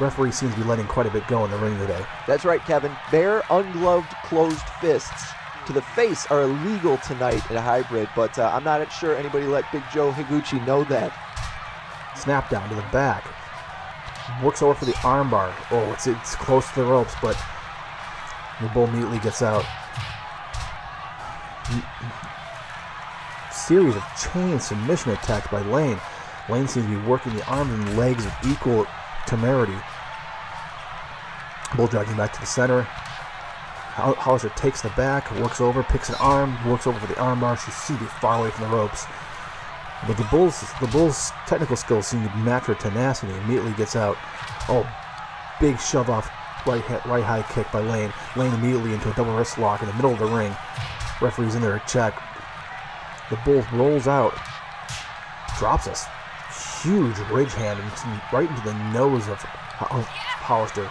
referee seems to be letting quite a bit go in the ring today. That's right, Kevin. Bare ungloved closed fists to the face are illegal tonight in a hybrid, but uh, I'm not sure anybody let Big Joe Higuchi know that. Snap down to the back. Works over for the armbar. Oh, it's it's close to the ropes, but the Bull immediately gets out. Series of chain submission attacks by Lane. Lane seems to be working the arms and legs with equal temerity. Bull dragging back to the center. Hollister takes the back, works over, picks an arm, works over for the armbar. She seems to be far away from the ropes. But the Bull's, the Bull's technical skills seem to match her tenacity. Immediately gets out. Oh, big shove off right, right high kick by Lane. Lane immediately into a double wrist lock in the middle of the ring. Referee's in there to check. The Bull rolls out. Drops a huge ridge hand right into the nose of Hollister.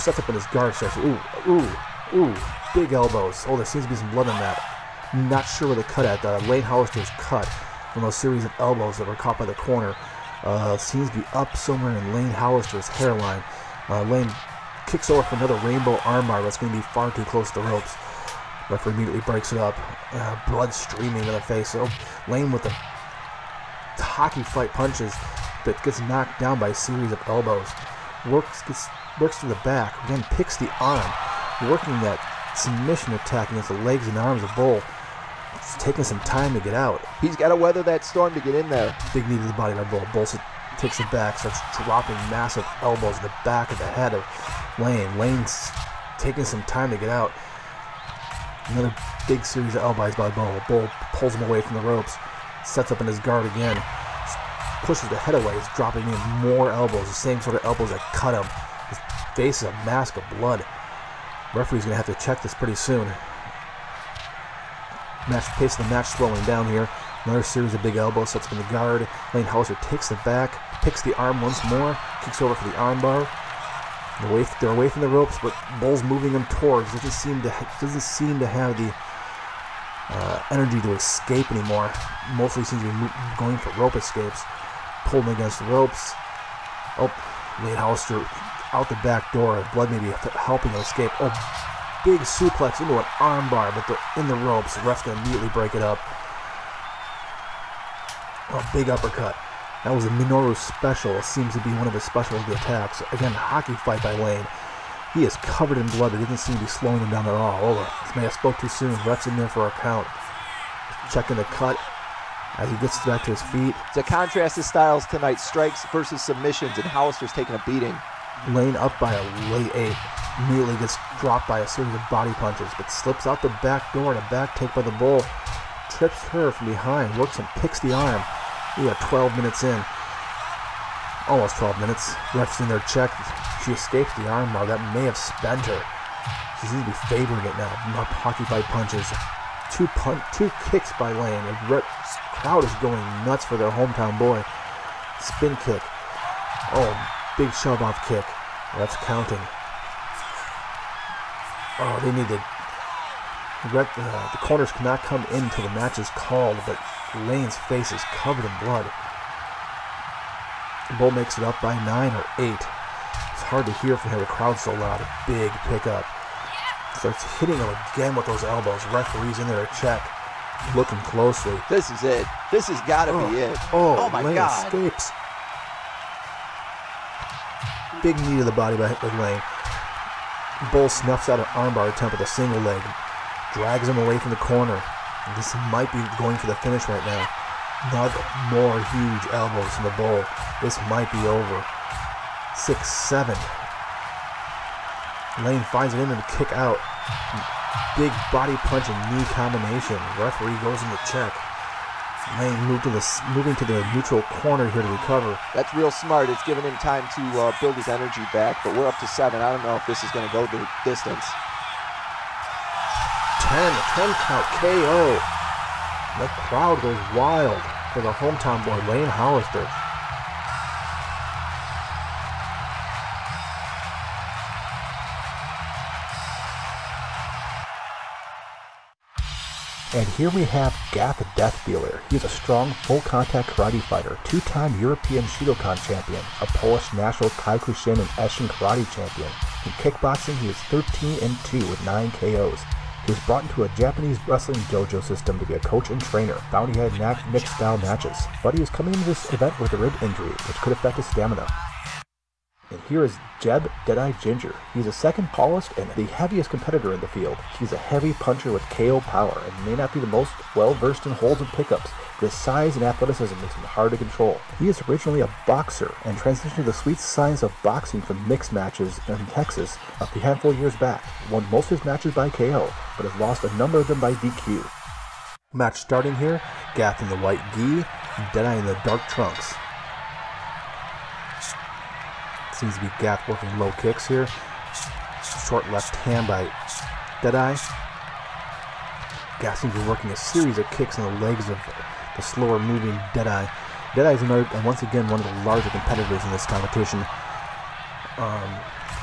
Sets up in his guard. Starts, ooh, ooh, ooh. Big elbows. Oh, there seems to be some blood in that. Not sure where they cut at. Uh, Lane Hollister's cut. From a series of elbows that were caught by the corner. Uh, seems to be up somewhere in Lane Hollister's hairline. Uh, Lane kicks over for another rainbow armbar, that's going to be far too close to the ropes. Referee immediately breaks it up. Uh, blood streaming in the face. So Lane with the hockey fight punches that gets knocked down by a series of elbows. Works, gets, works to the back, then picks the arm. Working that submission attack against the legs and arms of Bull. It's taking some time to get out. He's got to weather that storm to get in there. Big knee to the body by Bull. Bull takes it back, starts dropping massive elbows in the back of the head of Lane. Lane's taking some time to get out. Another big series of elbows by Bull. Bull pulls him away from the ropes, sets up in his guard again, pushes the head away, is dropping in more elbows, the same sort of elbows that cut him. His face is a mask of blood. Referee's going to have to check this pretty soon. Match pace of the match slowing down here. Another series of big elbows, sets in the guard. Lane Hollister takes the back, picks the arm once more, kicks over for the armbar. They're away, they're away from the ropes, but Bull's moving them towards. Doesn't seem to doesn't seem to have the uh, energy to escape anymore. Mostly seems to be going for rope escapes. Pulling against the ropes, Oh, Lane Hollister out the back door, and Blood maybe helping him escape. A big suplex into an armbar, but they're in the ropes. The ref's gonna immediately break it up. A big uppercut. That was a Minoru special. It seems to be one of his special attacks. Again, hockey fight by Lane. He is covered in blood, but doesn't seem to be slowing him down at all. Oh, this may have spoke too soon. Ref's in there for a count. Checking the cut as he gets back to his feet. It's a contrast of styles tonight. Strikes versus submissions, and Hollister's taking a beating. Lane up by a late eight. Immediately gets dropped by a series of body punches, but slips out the back door and a back take by the Bull. Trips her from behind, works and picks the arm. We are twelve minutes in. Almost twelve minutes. Ref's in there check. She escapes the arm bar. That may have spent her. She seems to be favoring it now. Not hockey fight punches. Two pun two kicks by Lane. The crowd is going nuts for their hometown boy. Spin kick. Oh, big shove off kick. Ref's counting. Oh, they need to. Red, uh, the corners cannot come in until the match is called, but Lane's face is covered in blood. The Bull makes it up by nine or eight. It's hard to hear from here. The crowd's so loud. A big pickup. Starts hitting him again with those elbows. Referee's in there to check. Looking closely. This is it. This has got to oh, be it. Oh, oh my Lane God. Escapes. Big knee to the body by Lane. Bull snuffs out an armbar attempt with a single leg. Drags him away from the corner. This might be going for the finish right now. Not more huge elbows from the Bull. This might be over. six seven. Lane finds it in and kick out. Big body punch and knee combination. Referee goes in to check. Lane moved to the, moving to the neutral corner here to recover. That's real smart. It's giving him time to uh, build his energy back, but we're up to seven. I don't know if this is going to go the distance. ten, ten count K O. The crowd goes wild for the hometown boy, Lane Hollister. And here we have Gath Deathfeeler. He's a strong, full-contact karate fighter, two-time European Shidokan champion, a Polish national Kyokushin and Essen karate champion. In kickboxing, he is thirteen and two with nine K Os. He was brought into a Japanese wrestling dojo system to be a coach and trainer. Found he had mixed style matches, but he was coming into this event with a rib injury, which could affect his stamina. And here is Jeb Deadeye Ginger. He's the second tallest and the heaviest competitor in the field. He's a heavy puncher with K O power and may not be the most well-versed in holds and pickups, but his size and athleticism makes him hard to control. He is originally a boxer and transitioned to the sweet science of boxing from mixed matches in Texas a handful of years back. Won most of his matches by K O, but has lost a number of them by D Q. Match starting here. Gath in the white gi, Deadeye in the dark trunks. Seems to be Gath working low kicks here. Short left hand by Deadeye. Gath seems to be working a series of kicks in the legs of the slower moving Deadeye. Deadeye is another, and once again one of the larger competitors in this competition. Um,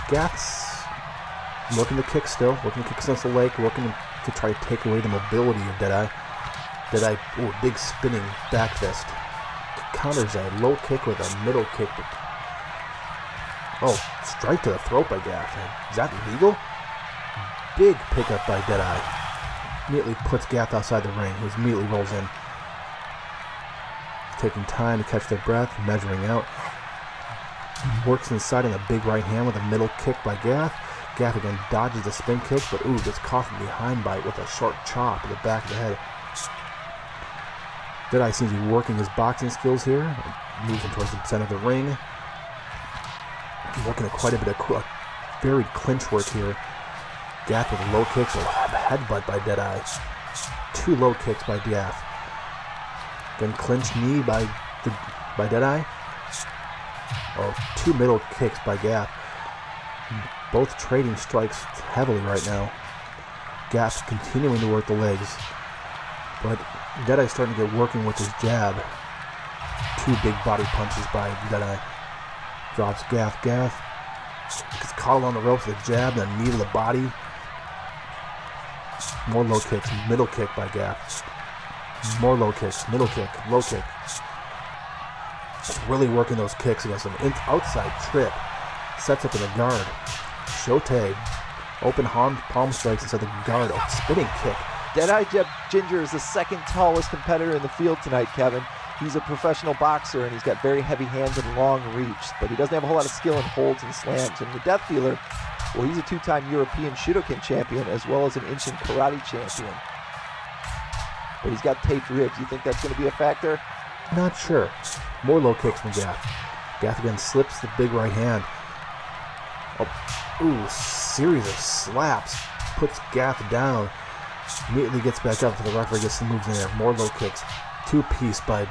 Gath's looking to kick still, looking to kick since the leg, looking to try to take away the mobility of Deadeye. Deadeye, ooh, big spinning back fist. Counters a low kick with a middle kick. Oh, strike to the throat by Gath. Is that legal? Big pickup by Deadeye. Immediately puts Gath outside the ring, who immediately rolls in. Taking time to catch their breath, measuring out. Works inside on a big right hand with a middle kick by Gath. Gath again dodges the spin kick, but ooh, gets caught from behind by it with a short chop to the back of the head. Deadeye seems to be working his boxing skills here. Moving towards the center of the ring. Working at quite a bit of uh, varied clinch work here. Gath with low kicks, a headbutt by Deadeye. Two low kicks by Gath. Then clinch knee by the, by Deadeye. Oh, two middle kicks by Gath. Both trading strikes heavily right now. Gath continuing to work the legs, but Deadeye's starting to get working with his jab. Two big body punches by Deadeye. Drops Gath. Gath gets caught along the ropes with a jab, then knee to the body. More low kicks, middle kick by Gath. More low kicks, middle kick, low kick. Just really working those kicks against him. In outside trip. Sets up in the guard. Shote. Open palm, palm strikes inside the guard. Oh, spinning kick. Deadeye Jeb Ginger is the second tallest competitor in the field tonight, Kevin. He's a professional boxer, and he's got very heavy hands and long reach, but he doesn't have a whole lot of skill in holds and slams. And the Deathfeeler, well, he's a two-time European Shidokan champion as well as an Inshin Karate champion. But he's got taped ribs. You think that's going to be a factor? Not sure. More low kicks from Gath. Gath again slips the big right hand. Oh, ooh, series of slaps. Puts Gath down. Immediately gets back up to the referee, gets some moves in there. More low kicks. Two-piece by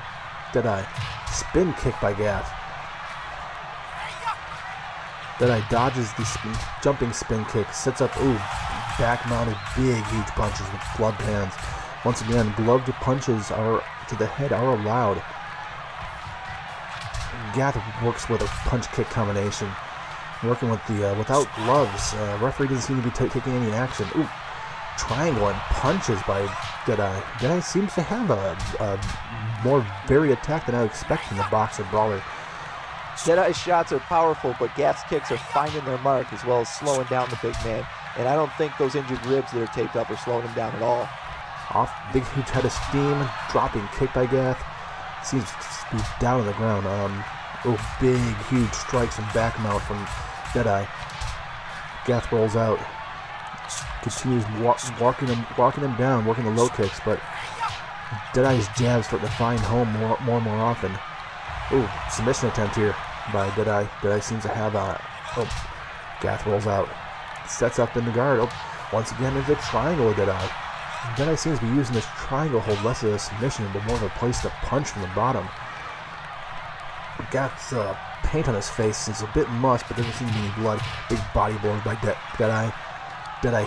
Deadeye. Spin kick by Gath. Deadeye dodges the spin, jumping spin kick. Sets up, ooh, back-mounted big, huge punches with gloved hands. Once again, gloved punches are to the head are allowed. Gath works with a punch-kick combination. Working with the uh, without gloves. Uh, referee doesn't seem to be taking any action. Ooh. Triangle and punches by Deadeye. Deadeye seems to have a, a more varied attack than I would expect from the boxer brawler. Deadeye's shots are powerful, but Gath's kicks are finding their mark as well as slowing down the big man. And I don't think those injured ribs that are taped up are slowing him down at all. Off big huge head of steam, dropping kick by Gath. Seems to be down on the ground. Um, oh, big huge strikes and back mount from Deadeye. Gath rolls out. Continues walk, walking him, walking him down, working the low kicks, but Deadeye's jabs start to find home more, more and more often. Ooh, submission attempt here by Deadeye. Deadeye seems to have a. Oh, Gath rolls out, sets up in the guard. Oh, once again into triangle with Deadeye. Deadeye seems to be using this triangle hold less of a submission, but more of a place to punch from the bottom. Gath's uh, paint on his face is a bit mussed, but doesn't seem to be any blood. Big body blows by De Deadeye. Deadeye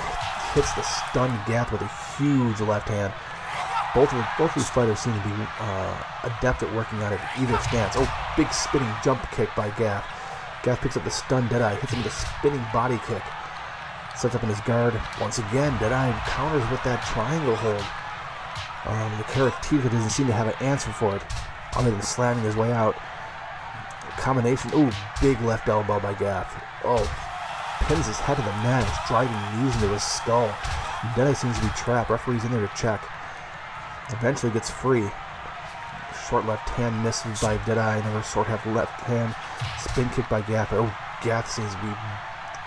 hits the stunned Gath with a huge left hand. Both of both these fighters seem to be uh, adept at working out of either stance. Oh, big spinning jump kick by Gath. Gath picks up the stunned Deadeye, hits him with a spinning body kick. Sets up in his guard. Once again, Deadeye counters with that triangle hold. Um, the Karateka doesn't seem to have an answer for it, other than slamming his way out. Combination. Ooh, big left elbow by Gath. Oh. Pins his head to the mat, is driving knees into his skull. Deadeye seems to be trapped. Referee's in there to check. Eventually gets free. Short left hand misses by Deadeye. Another short half left hand. Spin kick by Gath. Oh, Gath seems to be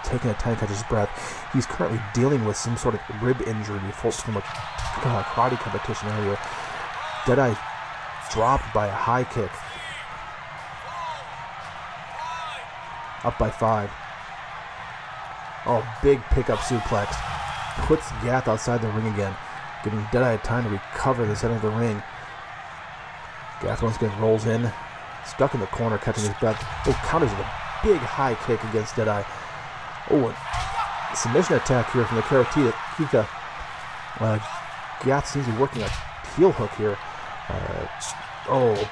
taking a time to catch his breath. He's currently dealing with some sort of rib injury before from a karate competition earlier. Deadeye dropped by a high kick. Up by five. Oh, big pickup suplex. Puts Gath outside the ring again, giving Deadeye time to recover the center of the ring. Gath once again rolls in, stuck in the corner, catching his breath. Oh, counters with a big high kick against Deadeye. Oh, a submission attack here from the Karateka. Uh, Gath seems to be working a heel hook here. Uh, oh,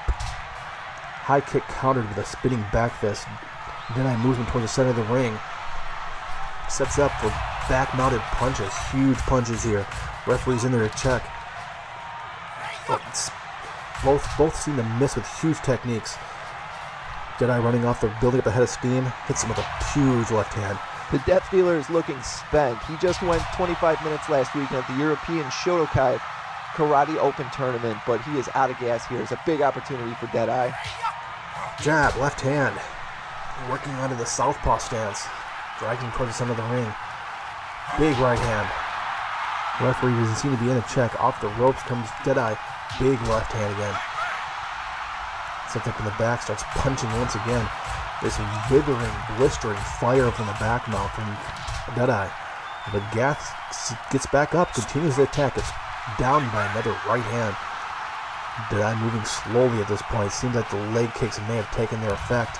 high kick countered with a spinning back fist. Deadeye moves him towards the center of the ring. Sets up for back-mounted punches. Huge punches here. Referee's in there to check. Oh, both both seem to miss with huge techniques. Deadeye running off the building up the head of steam. Hits him with a huge left hand. The Deathfeeler is looking spent. He just went twenty-five minutes last week at the European Shotokai Karate Open Tournament, but he is out of gas here. It's a big opportunity for Deadeye. Jab, left hand. Working onto the southpaw stance. Drags him towards the center of the ring. Big right hand. Referee doesn't seem to be in a check. Off the ropes comes Deadeye. Big left hand again. Sets up in the back, starts punching once again. This withering, blistering fire from the back mouth from Deadeye. But Gath gets back up, continues the attack. It's down by another right hand. Deadeye moving slowly at this point. Seems like the leg kicks may have taken their effect.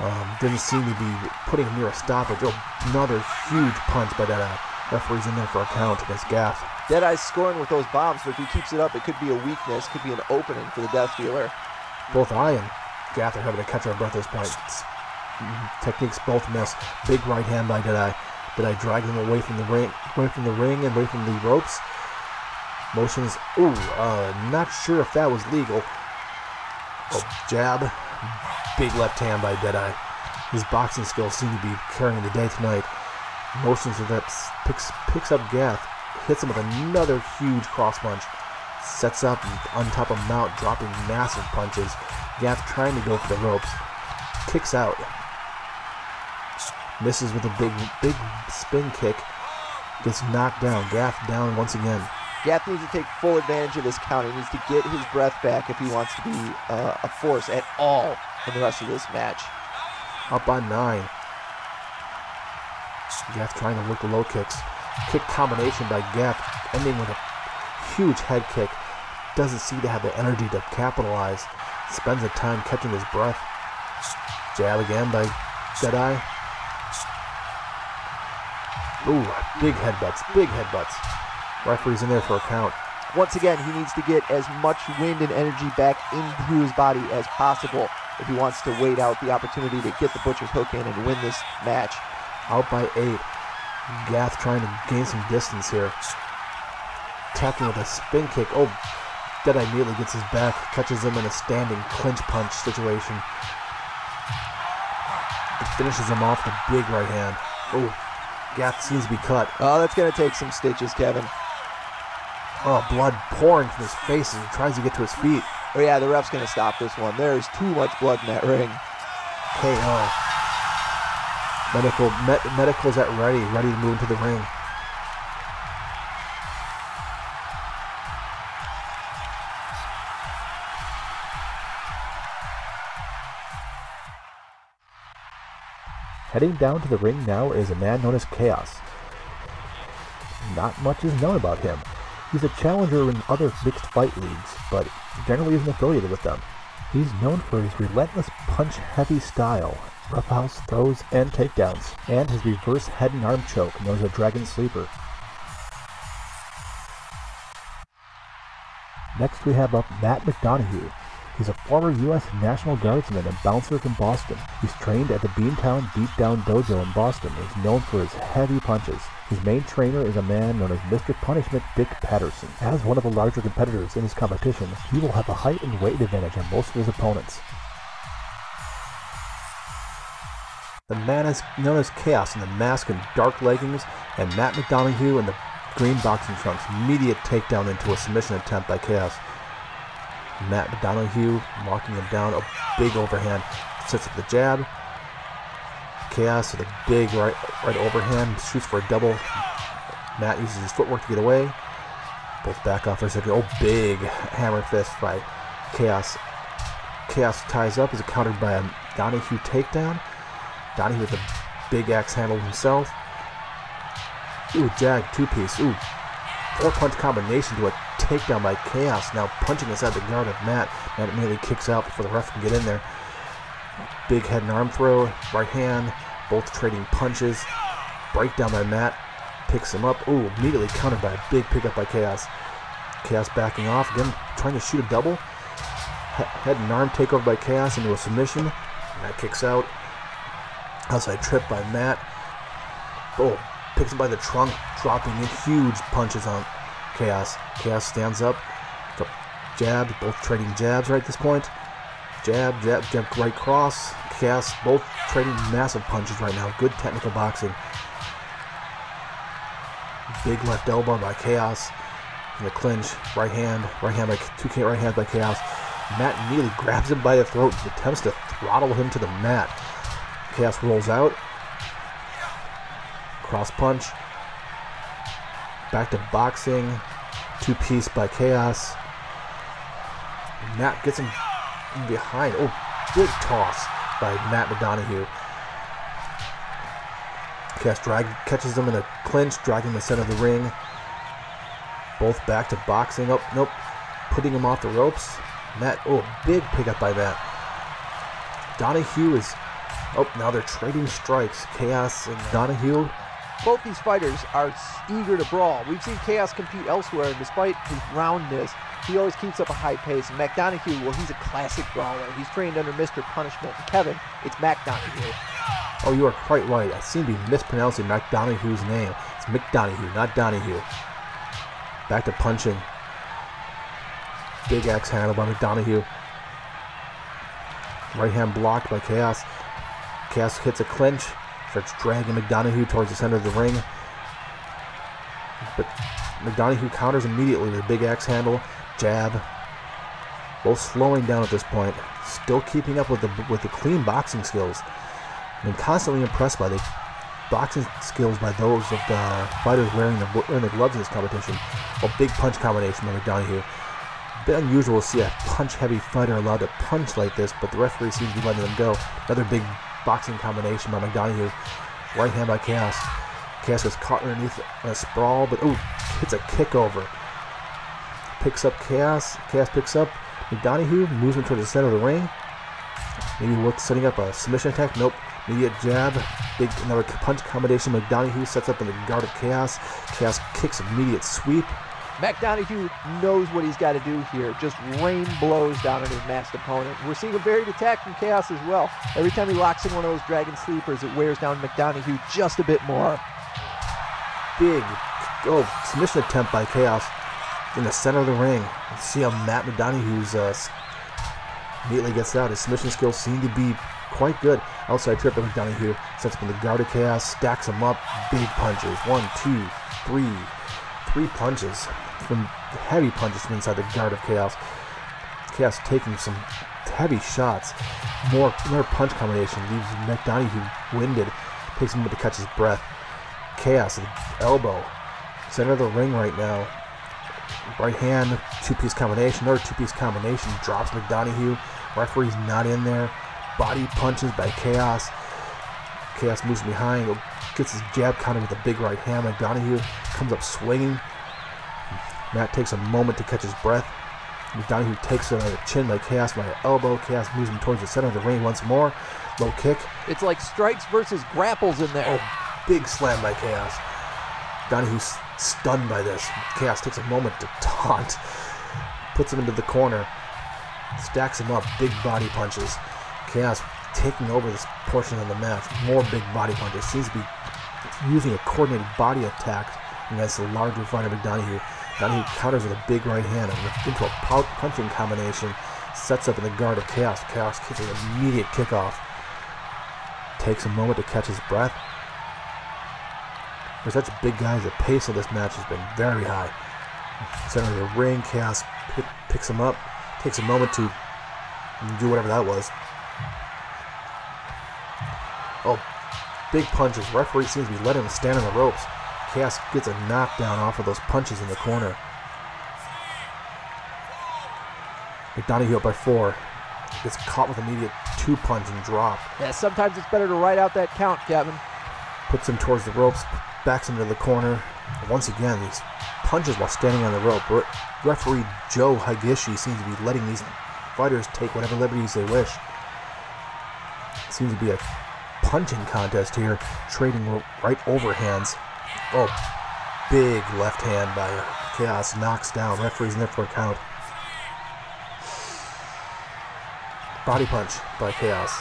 Um, doesn't seem to be putting him near a stoppage. Oh, another huge punch by Deadeye. Referee's in there for a count against Gath. Deadeye's scoring with those bombs, but if he keeps it up, it could be a weakness, could be an opening for the Deathfeeler. Both I and Gath are having to catch our breath at this point. Techniques both miss. Big right hand by Deadeye. Deadeye drags him away from the ring, away from the ring, and away from the ropes. Motions. Ooh, uh, not sure if that was legal. Oh, jab. Big left hand by Deadeye. His boxing skills seem to be carrying the day tonight. Motions with that, picks, picks up Gath, hits him with another huge cross punch. Sets up on top of Mount, dropping massive punches. Gath trying to go for the ropes. Kicks out. Misses with a big, big spin kick. Gets knocked down. Gath down once again. Gath needs to take full advantage of this count. He needs to get his breath back if he wants to be uh, a force at all in the rest of this match. Up by nine. Gath trying to look the low kicks. Kick combination by Gath, ending with a huge head kick. Doesn't seem to have the energy to capitalize. Spends the time catching his breath. Jab again by Deadeye. Ooh, big headbutts, big headbutts. Referee's in there for a count. Once again, he needs to get as much wind and energy back into his body as possible if he wants to wait out the opportunity to get the Butcher's hook in and win this match. Out by eight. Gath trying to gain some distance here. Tapping with a spin kick. Oh, Deadeye immediately gets his back, catches him in a standing clinch punch situation. It finishes him off the big right hand. Oh, Gath seems to be cut. Oh, that's going to take some stitches, Kevin. Oh, blood pouring from his face as he tries to get to his feet. Oh, yeah, the ref's going to stop this one. There is too much blood in that ring. K O. Medical, med, medical's at ready, ready to move into the ring. Heading down to the ring now is a man known as Chaos. Not much is known about him. He's a challenger in other mixed fight leagues, but generally isn't affiliated with them. He's known for his relentless punch-heavy style, roughhouse throws and takedowns, and his reverse head and arm choke known as a Dragon Sleeper. Next we have up Matt McDonough. He's a former U S National Guardsman and bouncer from Boston. He's trained at the Beantown Deep Down Dojo in Boston and is known for his heavy punches. His main trainer is a man known as Mister Punishment Dick Patterson. As one of the larger competitors in his competition, he will have a height and weight advantage on most of his opponents. The man is known as Chaos in the mask and dark leggings, and Matt McDonough in the green boxing trunks. Immediate takedown into a submission attempt by Chaos. Matt McDonough locking him down, a big overhand, sets up the jab. Chaos with a big right, right overhand, shoots for a double. Matt uses his footwork to get away. Both back off for a second. Oh, big hammer fist by Chaos. Chaos ties up, is countered by a Donohue takedown. Donohue with a big axe handle himself. Ooh, jag, two-piece, ooh. Four-punch combination to a takedown by Chaos, now punching inside the guard of Matt. Matt immediately kicks out before the ref can get in there. Big head and arm throw, right hand, both trading punches. Breakdown by Matt, picks him up. Ooh, immediately countered by a big pickup by Chaos. Chaos backing off, again trying to shoot a double. Head and arm takeover by Chaos into a submission. Matt kicks out. Outside trip by Matt. Oh, picks him by the trunk, dropping in huge punches on Chaos. Chaos stands up. Jab, both trading jabs right at this point. Jab, jab, jab, right cross. Chaos, both trading massive punches right now. Good technical boxing. Big left elbow by Chaos. In the clinch, right hand, right hand by two K, right hand by Chaos. Matt immediately grabs him by the throat and attempts to throttle him to the mat. Chaos rolls out. Cross punch. Back to boxing. Two-piece by Chaos. Matt gets him behind. Oh, big toss by Matt McDonough. Chaos drag catches him in a clinch, dragging him to the center of the ring. Both back to boxing. Oh, nope. Putting him off the ropes. Matt, oh, big pickup by Matt. Donohue is... Oh, now they're trading strikes. Chaos and Donohue. Both these fighters are eager to brawl. We've seen Chaos compete elsewhere, and despite his roundness, he always keeps up a high pace. And McDonough, well, he's a classic brawler. He's trained under Mister Punishment. Kevin, it's McDonough. Oh, you are quite right. I seem to be mispronouncing McDonough's name. It's McDonough, not Donohue. Back to punching. Big axe handle by McDonough. Right hand blocked by Chaos. Chaos hits a clinch. Starts dragging McDonough towards the center of the ring. But McDonough counters immediately with a big axe handle. Jab. Both slowing down at this point. Still keeping up with the with the clean boxing skills. I'm constantly impressed by the boxing skills by those of the fighters wearing the, wearing the gloves in this competition. A big punch combination by McDonough. A bit unusual to see a punch-heavy fighter allowed to punch like this, but the referee seems to be letting them go. Another big boxing combination by McDonough. Right hand by Chaos. Chaos is caught underneath a sprawl, but ooh, hits a kick over. Picks up Chaos. Chaos picks up McDonough, moves him towards the center of the ring. Maybe looks setting up a submission attack. Nope. Immediate jab. Big another punch combination. McDonough sets up in the guard of Chaos. Chaos kicks, immediate sweep. McDonough knows what he's got to do here. Just rain blows down on his masked opponent. We're seeing a varied attack from Chaos as well. Every time he locks in one of those dragon sleepers, it wears down McDonough just a bit more. Big oh, submission attempt by Chaos in the center of the ring. You see how Matt McDonough's uh, immediately gets out. His submission skills seem to be quite good. Outside trip by McDonough sets up in the guard of Chaos, stacks him up. Big punches. One, two, three. Three punches. From heavy punches from inside the guard of Chaos. Chaos taking some heavy shots. More, more punch combination. Leaves McDonough winded. Takes him to catch his breath. Chaos, elbow. Center of the ring right now. Right hand, two-piece combination, another two-piece combination, drops McDonough. Referee's not in there. Body punches by Chaos. Chaos moves behind, gets his jab counter with a big right hand. McDonough comes up swinging. Matt takes a moment to catch his breath. McDonough takes it on the chin by Chaos, by an elbow. Chaos moves him towards the center of the ring once more. Low kick. It's like strikes versus grapples in there. Oh, big slam by Chaos. McDonough's stunned by this. Chaos takes a moment to taunt. Puts him into the corner. Stacks him up. Big body punches. Chaos taking over this portion of the match. More big body punches. Seems to be using a coordinated body attack against the larger fighter McDonough. McDonough counters with a big right hand into a punching combination. Sets up in the guard of Chaos. Chaos kicks an immediate kickoff. Takes a moment to catch his breath. For such big guys, the pace of this match has been very high. Center of the ring, Chaos pick, picks him up, takes a moment to do whatever that was. Oh, big punches. Referee seems to be letting him stand on the ropes. Chaos gets a knockdown off of those punches in the corner. McDonough up by four. Gets caught with immediate two punch and drop. Yeah, sometimes it's better to ride out that count, Kevin. Puts him towards the ropes, backs him to the corner. Once again, these punches while standing on the rope. Re referee Joe Higuchi seems to be letting these fighters take whatever liberties they wish. Seems to be a punching contest here, trading right overhands. Oh, big left hand by Chaos, knocks down. Referee's in there for a count. Body punch by Chaos.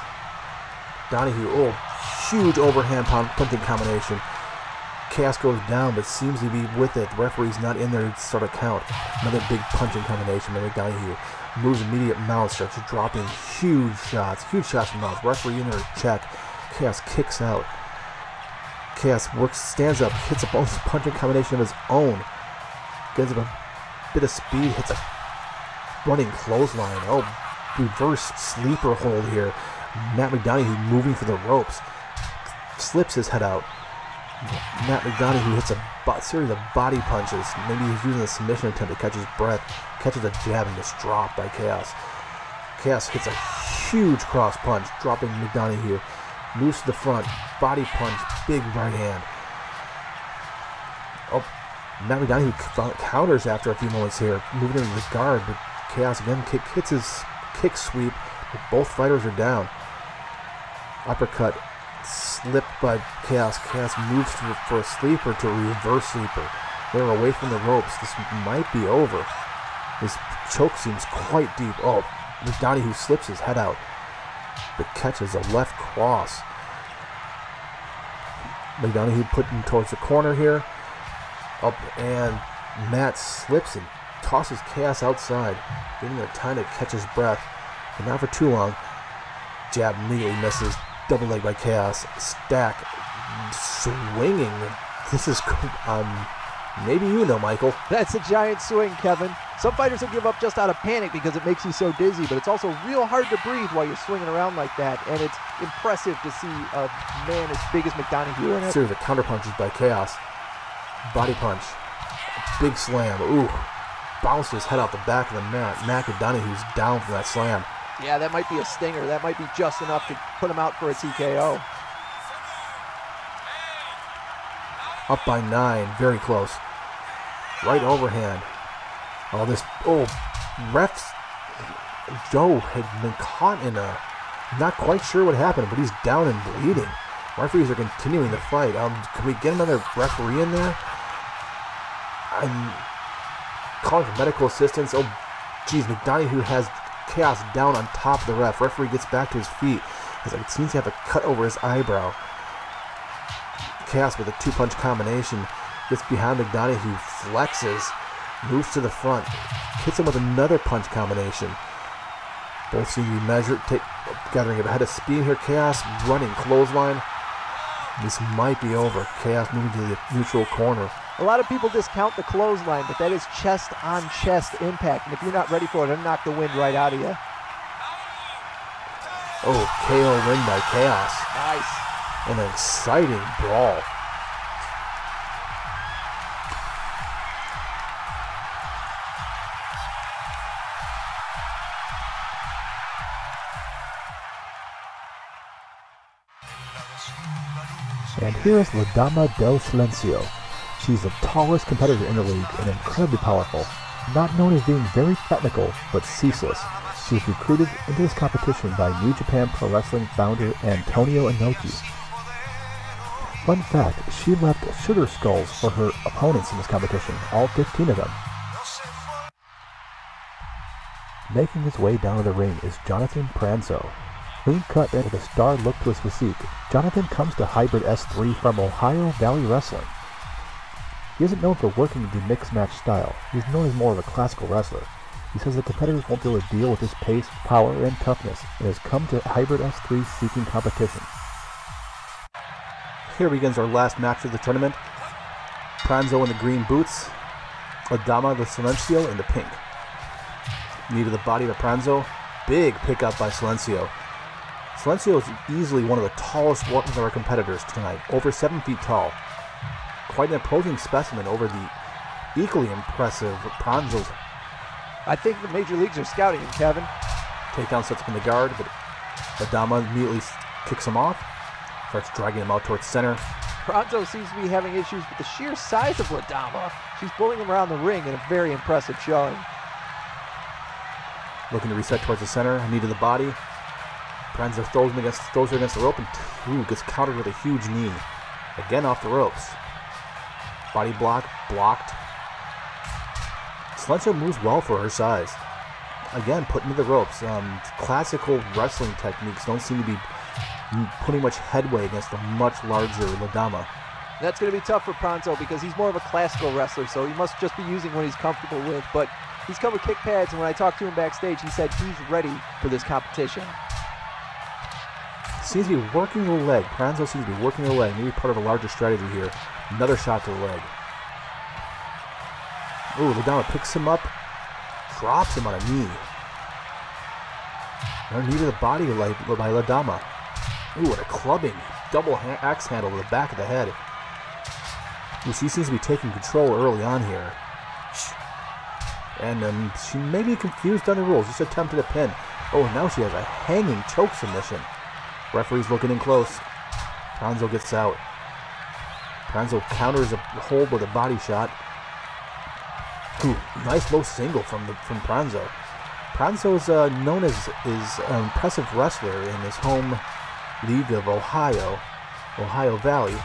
Donohue, oh. Huge overhand pound punting combination. Chaos goes down, but seems to be with it. The referee's not in there to start a count. Another big punching combination by McDonough. Moves immediate mount, starts dropping huge shots. Huge shots from mouth. Referee in there to check. Chaos kicks out. Chaos works, stands up, hits a bonus punching combination of his own. Gets him a bit of speed, hits a running clothesline. Oh, reverse sleeper hold here. Matt McDonough moving for the ropes. Slips his head out. Matt McDonough hits a series of body punches. Maybe he's using a submission attempt to catch his breath. Catches a jab and gets dropped by Chaos. Chaos hits a huge cross punch, dropping McDonough. Moves to the front. Body punch. Big right hand. Oh, Matt McDonough counters after a few moments here. Moving into the guard, but Chaos again kick, hits his kick sweep. Both fighters are down. Uppercut. Slip by Chaos. Chaos moves to, for a sleeper to a reverse sleeper. They're away from the ropes. This might be over. This choke seems quite deep. Oh, McDonough slips his head out, but catches a left cross. McDonough put him towards the corner here. Up and Matt slips and tosses Chaos outside, giving him time to catch his breath, but not for too long. jab immediately misses. Double leg by Chaos. Stack swinging. This is um maybe you know, Michael. That's a giant swing, Kevin. Some fighters will give up just out of panic because it makes you so dizzy, but it's also real hard to breathe while you're swinging around like that, and it's impressive to see a man as big as McDonough. A series of counter punches by Chaos. Body punch. Big slam. Ooh. Bounced his head out the back of the mat. Matt McDonough's down from that slam. Yeah, that might be a stinger. That might be just enough to put him out for a T K O. Up by nine. Very close. Right overhand. Oh, this... Oh, refs... Joe had been caught in a... Not quite sure what happened, but he's down and bleeding. Referees are continuing the fight. Um, can we get another referee in there? I'm calling for medical assistance. Oh, geez, McDonough, who has Chaos down on top of the ref. Referee gets back to his feet. As it seems to have a cut over his eyebrow. Chaos with a two-punch combination. Gets behind McDonough, who flexes. Moves to the front. Hits him with another punch combination. Both seem to be measured. Take, gathering up ahead of speed here. Chaos running clothesline. This might be over. Chaos moving to the neutral corner. A lot of people discount the clothesline, but that is chest-on-chest impact. And if you're not ready for it, it'll knock the wind right out of you. Oh, K O win by Chaos. Nice. An exciting brawl. And here is La Dama del Silencio. She's the tallest competitor in the league and incredibly powerful. Not known as being very technical, but ceaseless. She was recruited into this competition by New Japan Pro Wrestling founder Antonio Inoki. Fun fact, she left sugar skulls for her opponents in this competition, all fifteen of them. Making his way down to the ring is Jonathan Pranzo. Clean cut and with a star look to his physique, Jonathan comes to Hybrid S three from Ohio Valley Wrestling. He isn't known for working the mixed-match style. He's known as more of a classical wrestler. He says the competitors won't be able to deal with his pace, power, and toughness, and has come to Hybrid S three seeking competition. Here begins our last match of the tournament. Pranzo in the green boots, La Dama del Silencio in the pink. Knee to the body to Pranzo. Big pickup by Silencio. Silencio is easily one of the tallest of our competitors tonight, over seven feet tall. Quite an imposing specimen over the equally impressive Pranzo's. I think the major leagues are scouting him, Kevin. Takedown sets from the guard, but La Dama immediately kicks him off, starts dragging him out towards center. Pranzo seems to be having issues with the sheer size of La Dama. She's pulling him around the ring in a very impressive showing. Looking to reset towards the center, knee to the body. Pranzo throws him against, throws her against the rope and ooh, gets countered with a huge knee. Again off the ropes. Body block, blocked. Silencio moves well for her size. Again, put into the ropes. Um, classical wrestling techniques don't seem to be putting much headway against the much larger La Dama. That's going to be tough for Pranzo because he's more of a classical wrestler, so he must just be using what he's comfortable with. But he's come with kick pads, and when I talked to him backstage, he said he's ready for this competition. Seems to be working the leg. Pranzo seems to be working the leg. Maybe part of a larger strategy here. Another shot to the leg. Ooh, La Dama picks him up, drops him on a knee. Another knee to the body by La Dama. Ooh, what a clubbing. Double ha axe handle to the back of the head. Ooh, she seems to be taking control early on here. And um, she may be confused on the rules. Just attempted a pin. Oh, and now she has a hanging choke submission. Referee's looking in close. Pranzo gets out. Pranzo counters a hold with a body shot. Ooh, nice low single from the from Pranzo. Pranzo is uh, known as is an impressive wrestler in his home league of Ohio, Ohio Valley.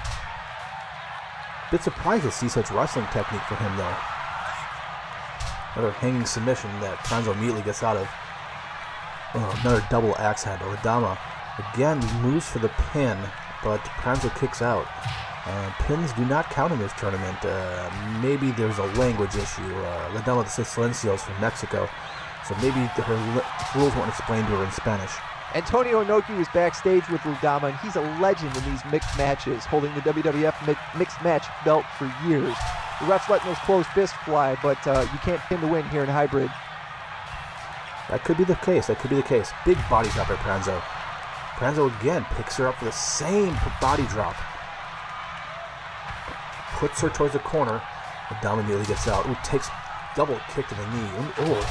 Bit surprised to see such wrestling technique for him though. Another hanging submission that Pranzo immediately gets out of. Oh, another double axe handle. La Dama again moves for the pin, but Pranzo kicks out. Uh, pins do not count in this tournament. Uh, maybe there's a language issue. Uh, La Dama de Silencio is from Mexico, so maybe her rules weren't explained to her in Spanish. Antonio Inoki was backstage with La Dama, and he's a legend in these mixed matches, holding the W W F mi mixed match belt for years. The ref's letting those closed fists fly, but uh, you can't pin to win here in Hybrid. That could be the case. That could be the case. Big body drop by Pranzo. Pranzo again picks her up for the same body drop. Puts her towards the corner. La Dama immediately gets out. Ooh, takes double kick to the knee. Ooh, ooh.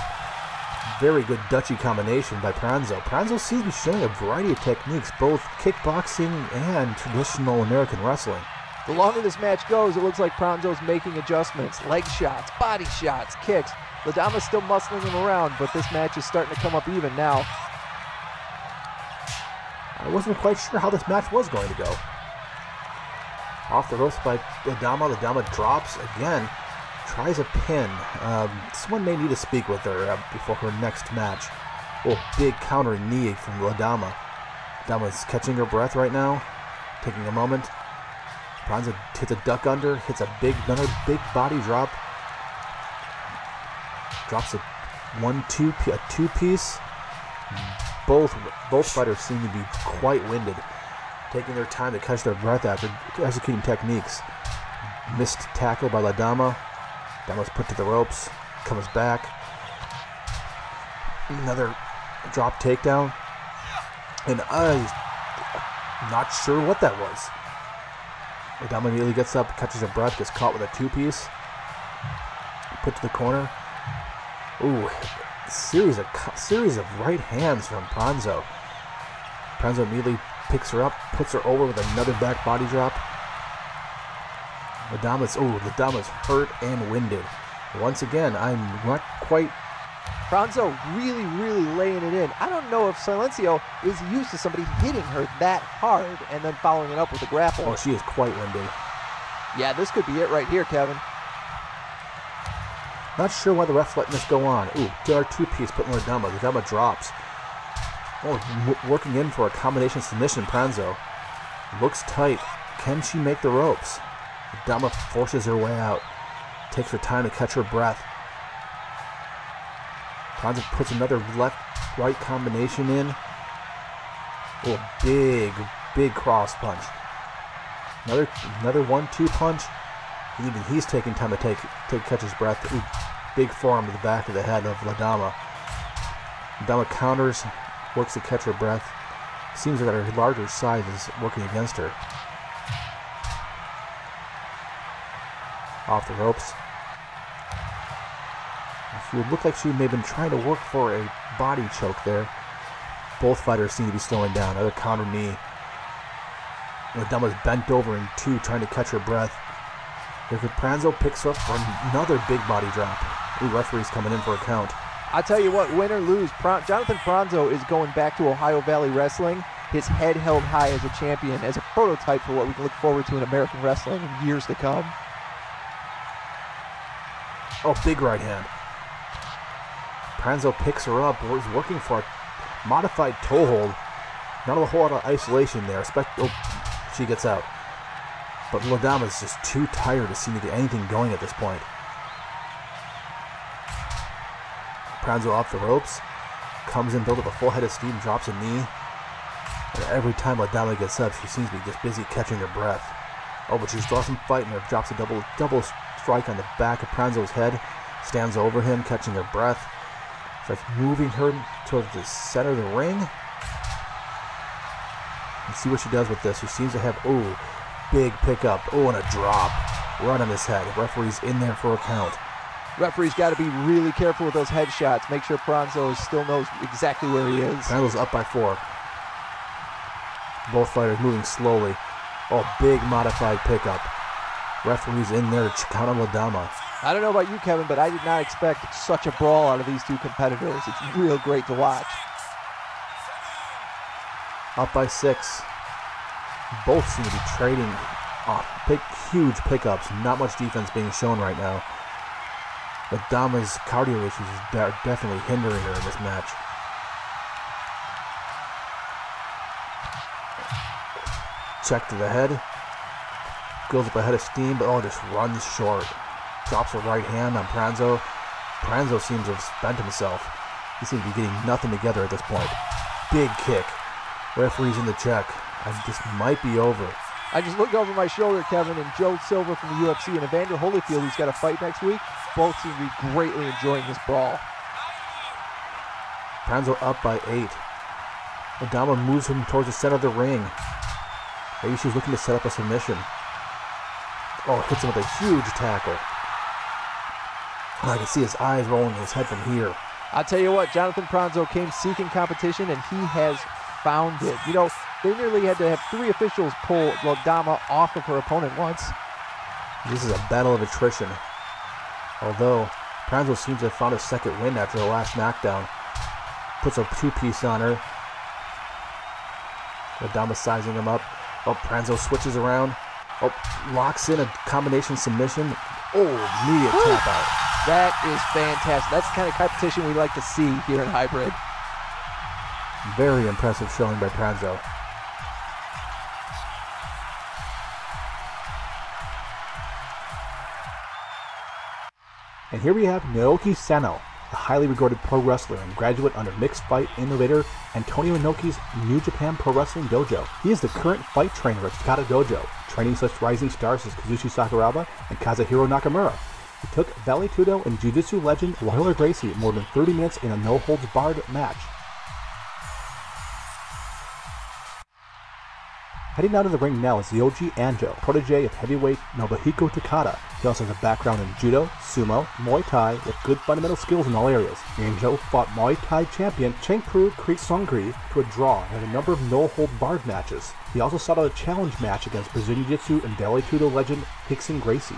Very good Dutchie combination by Pranzo. Pranzo seems to be showing a variety of techniques, both kickboxing and traditional American wrestling. The longer this match goes, it looks like Pranzo's making adjustments. Leg shots, body shots, kicks. La Dama's still muscling him around, but this match is starting to come up even now. I wasn't quite sure how this match was going to go. Off the ropes by La Dama. La Dama drops again. Tries a pin. Um, someone may need to speak with her uh, before her next match. Oh, big countering knee from La Dama. La Dama's catching her breath right now, taking a moment. Pranzo hits a duck under, hits a big, another big body drop. Drops a one-two, a two-piece. Both both fighters seem to be quite winded, taking their time to catch their breath after executing techniques. Missed tackle by La Dama. La Dama's put to the ropes, comes back. Another drop takedown. And I'm uh, not sure what that was. La Dama immediately gets up, catches her breath, gets caught with a two-piece. Put to the corner. Ooh, series of series of right hands from Pranzo. Pranzo immediately picks her up, puts her over with another back body drop. La Dama's, oh, La Dama's hurt and winded. Once again, I'm not quite... Pranzo really, really laying it in. I don't know if Silencio is used to somebody hitting her that hard and then following it up with a grapple. Oh, she is quite winded. Yeah, this could be it right here, Kevin. Not sure why the ref's letting this go on. Ooh, our two-piece putting La Dama. La Dama drops. Oh, working in for a combination submission, Pranzo. Looks tight. Can she make the ropes? La Dama forces her way out. Takes her time to catch her breath. Pranzo puts another left-right combination in. Oh, big, big cross punch. Another, another one-two punch. Even he's taking time to take, take catch his breath. Ooh, big forearm to the back of the head of La Dama. La Dama counters, works to catch her breath. Seems that her larger size is working against her. Off the ropes. She would look like she may have been trying to work for a body choke there. Both fighters seem to be slowing down. Another counter knee. La Dama's bent over in two, trying to catch her breath. David Pranzo picks up for another big body drop. Ooh, referee's coming in for a count. I tell you what, win or lose, Pran Jonathan Pranzo is going back to Ohio Valley Wrestling. His head held high as a champion, as a prototype for what we can look forward to in American wrestling in years to come. Oh, big right hand. Pranzo picks her up. He's working for a modified toe hold. Not a whole lot of isolation there. Oh, she gets out. But La Dama's just too tired to seem to get anything going at this point. Pranzo off the ropes. Comes in, builds up a full head of steam, drops a knee. And every time La Dama gets up, she seems to be just busy catching her breath. Oh, but she's still some fight in her. Drops a double, double strike on the back of Pranzo's head. Stands over him, catching her breath. Starts moving her towards the center of the ring. Let's see what she does with this. She seems to have... oh. Big pickup. Oh, and a drop. Right on his head. Referee's in there for a count. Referee's got to be really careful with those headshots. Make sure Pranzo still knows exactly where he is. Pranzo's up by four. Both fighters moving slowly. Oh, big modified pickup. Referee's in there. Chikana La Dama. I don't know about you, Kevin, but I did not expect such a brawl out of these two competitors. It's real great to watch. Up by six. Both seem to be trading off big, huge pickups. Not much defense being shown right now. La Dama's cardio issues are definitely hindering her in this match. Check to the head. Goes up a head of steam, but oh, just runs short. Drops a right hand on Pranzo. Pranzo seems to have spent himself. He seems to be getting nothing together at this point. Big kick. Referee's in the check. I, this might be over. I just looked over my shoulder, Kevin, and Joe Silva from the U F C and Evander Holyfield, who's got a fight next week, both seem to be greatly enjoying this brawl. Pranzo up by eight. Adama moves him towards the center of the ring. Maybe she's looking to set up a submission. Oh, hits him with a huge tackle. Oh, I can see his eyes rolling in his head from here. I'll tell you what, Jonathan Pranzo came seeking competition, and he has found it. You know, they nearly had to have three officials pull La Dama off of her opponent once. This is a battle of attrition. Although, Pranzo seems to have found a second win after the last knockdown. Puts a two-piece on her. La Dama sizing him up. Oh, Pranzo switches around. Oh, locks in a combination submission. Oh, immediate Woo. tap out. That is fantastic. That's the kind of competition we like to see here in Hybrid. Very impressive showing by Pranzo. And here we have Naoki Sano, a highly regarded pro wrestler and graduate under mixed fight innovator Antonio Inoki's New Japan Pro Wrestling Dojo. He is the current fight trainer at Tsukada Dojo, training such rising stars as Kazushi Sakuraba and Kazuhiro Nakamura. He took Valley Tudo and Jiu-Jitsu legend Ludger Gracie more than thirty minutes in a no-holds-barred match. Heading out of the ring now is Yoji Anjo, protege of heavyweight Nobuhiko Takada. He also has a background in judo, sumo, Muay Thai, with good fundamental skills in all areas. Anjo fought Muay Thai champion Chengpu Krisongri to a draw and had a number of no-hold-barred matches. He also sought out a challenge match against Brazilian Jiu-Jitsu and Valley Tudo legend Hixon Gracie.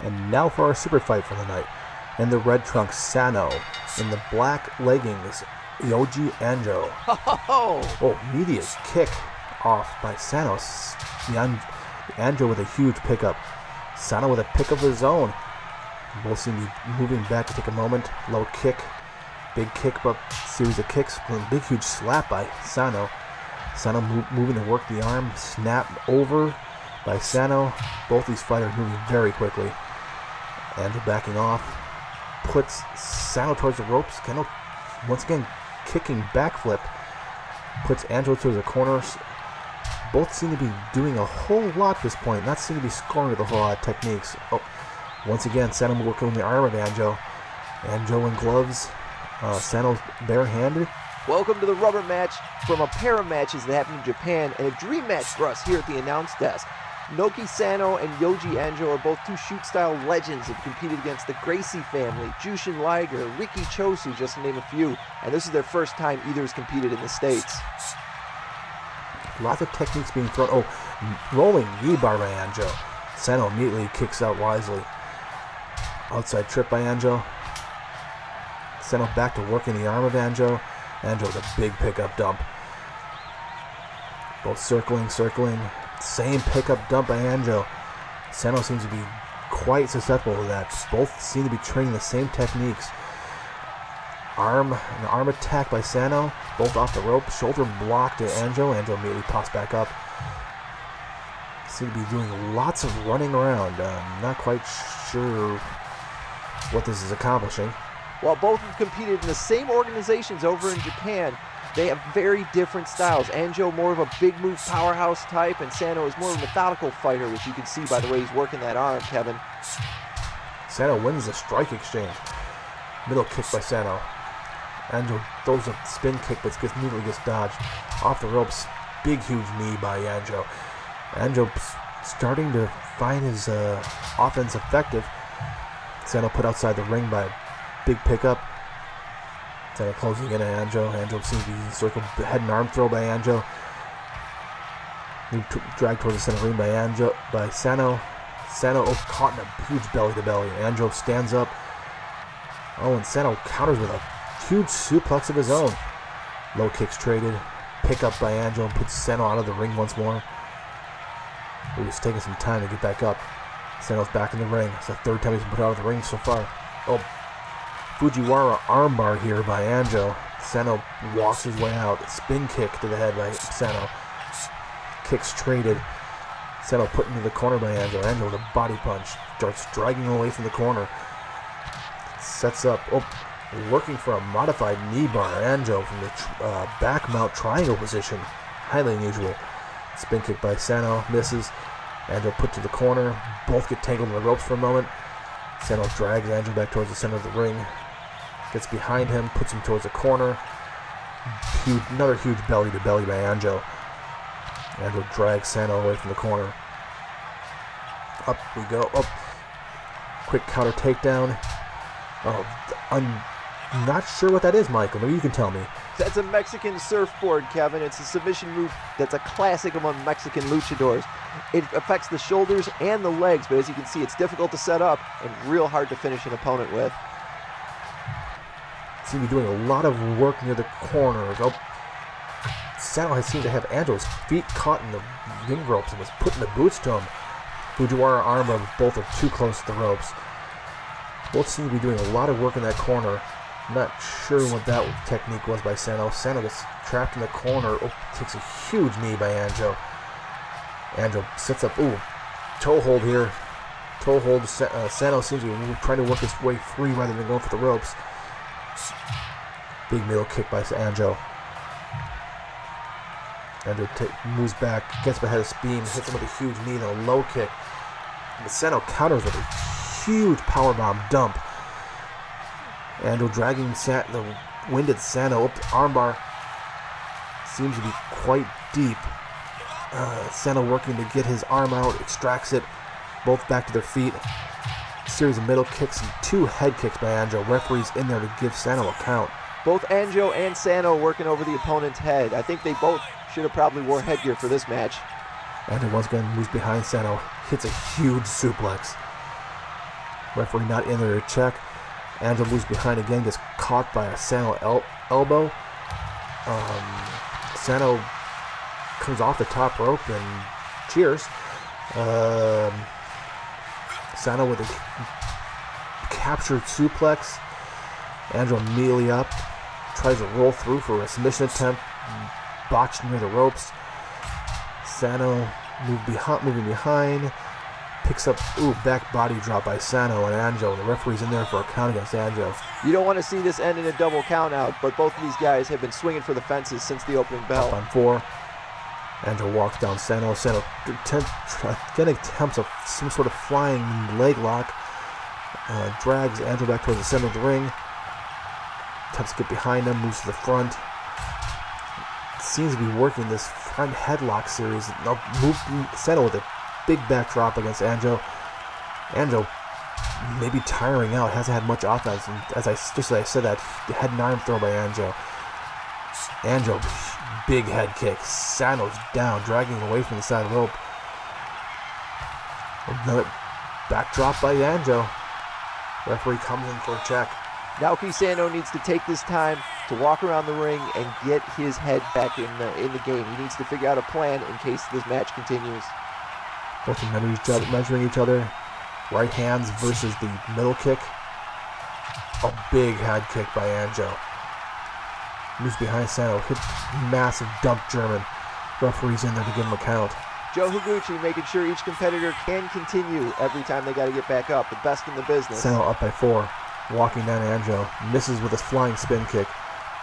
And now for our super fight for the night. In the red trunks, Sano. In the black leggings, Yoji Anjo. Oh, oh, immediate kick off by Sano. Anjo with a huge pickup. Sano with a pick of his own. Both seem to be moving back to take a moment. Low kick, big kick, but series of kicks. Big huge slap by Sano. Sano move, moving to work the arm. Snap over by Sano. Both these fighters moving very quickly. Anjo backing off. Puts Sano towards the ropes. Kendo once again kicking backflip, puts Anjo to the corners. Both seem to be doing a whole lot at this point, not seem to be scoring with a whole lot of techniques. Oh, once again, Sano working on the arm of Anjo. Anjo in gloves, uh, Sano barehanded. Welcome to the rubber match from a pair of matches that happened in Japan and a dream match for us here at the announce desk. Naoki Sano and Yoji Anjo are both two shoot-style legends that competed against the Gracie family, Jushin Liger, Ricky Chosu, just to name a few, and this is their first time either has competed in the States. Lots of techniques being thrown. Oh, rolling knee bar by Anjo. Sano immediately kicks out wisely. Outside trip by Anjo. Sano back to work in the arm of Anjo. Anjo with a big pickup dump. Both circling, circling. Same pickup dump by Anjo. Sano seems to be quite susceptible to that. Both seem to be training the same techniques. Arm, an arm attack by Sano. Both off the rope. Shoulder block to Anjo. Anjo immediately pops back up. Seem to be doing lots of running around. I'm not quite sure what this is accomplishing. While both have competed in the same organizations over in Japan, they have very different styles. Anjo more of a big move powerhouse type, and Sano is more of a methodical fighter, which you can see by the way he's working that arm, Kevin. Sano wins the strike exchange. Middle kick by Sano. Anjo throws a spin kick, but gets immediately gets dodged. Off the ropes, big huge knee by Anjo. Anjo starting to find his uh, offense effective. Sano put outside the ring by a big pickup. Sano closing in on Anjo. Anjo seems to be circled, head and arm throw by Anjo. Dragged towards the center ring by Anjo, by Sano. Sano oh, caught in a huge belly to belly. Anjo stands up. Oh, and Sano counters with a huge suplex of his own. Low kicks traded. Pick up by Anjo and puts Sano out of the ring once more. It was taking some time to get back up. Sano's back in the ring. It's the third time he's been put out of the ring so far. Oh. Fujiwara armbar here by Anjo. Sano walks his way out. Spin kick to the head by Sano. Kicks traded. Sano put into the corner by Anjo. Anjo with a body punch. Starts dragging away from the corner. Sets up. Oh, working for a modified knee bar Anjo from the uh, back mount triangle position. Highly unusual. Spin kick by Sano, misses. Anjo put to the corner. Both get tangled in the ropes for a moment. Sano drags Anjo back towards the center of the ring. Gets behind him, puts him towards the corner. Huge, another huge belly-to-belly by Anjo. Anjo drags Sano away from the corner. Up we go. Up. Quick counter takedown. Oh, I'm not sure what that is, Michael. Maybe you can tell me. That's a Mexican surfboard, Kevin. It's a submission move that's a classic among Mexican luchadors. It affects the shoulders and the legs, but as you can see, it's difficult to set up and real hard to finish an opponent with. Seem to be doing a lot of work near the corners. Oh, Sano has seemed to have Anjo's feet caught in the ring ropes and was putting the boots to him. Fujiwara arm of both are too close to the ropes. Both seem to be doing a lot of work in that corner. I'm not sure what that technique was by Sano. Sano gets trapped in the corner. Oh, takes a huge knee by Anjo. Anjo sets up. Ooh, toe hold here. Toe hold. Uh, Sano seems to be trying to work his way free rather than going for the ropes. Big middle kick by Anjo. Anjo moves back, gets behind his beam, hits him with a huge knee and a low kick. And Sano counters with a huge powerbomb dump. Anjo dragging Sat the winded Sano up the armbar. Seems to be quite deep. Uh, Sano working to get his arm out, extracts it. Both back to their feet. Series of middle kicks and two head kicks by Anjo. Referees in there to give Sano a count. Both Anjo and Sano working over the opponent's head. I think they both should have probably wore headgear for this match. Anjo once again moves behind Sano, hits a huge suplex. Referee not in there to check. Anjo moves behind again, gets caught by a Sano el elbow. Um, Sano comes off the top rope and cheers. Um, Sano with a captured suplex. Anjo immediately up, tries to roll through for a submission attempt, botched near the ropes. Sano moved behind, moving behind, picks up, ooh, back body drop by Sano and Anjo. The referee's in there for a count against Anjo. You don't want to see this end in a double count out, but both of these guys have been swinging for the fences since the opening bell. Up on four. Anjo walks down Sano. Sano again attempts a, some sort of flying leg lock. Uh, drags Anjo back towards the center of the ring. Attempts to get behind him. Moves to the front. Seems to be working this front headlock series. Now move Sano with a big backdrop against Anjo. Anjo maybe tiring out. Hasn't had much offense. And as I just as I said that head and arm throw by Anjo. Anjo. Big head kick. Sano's down, dragging away from the side rope. Another backdrop by Anjo. Referee comes in for a check. Naoki Sano needs to take this time to walk around the ring and get his head back in the in the game. He needs to figure out a plan in case this match continues. Both measuring each other. Right hands versus the middle kick. A big head kick by Anjo. Moves behind Sano, hit massive dump German. Referees in there to give him a count. Joe Higuchi making sure each competitor can continue every time they got to get back up. The best in the business. Sano up by four, walking down Anjo, misses with a flying spin kick,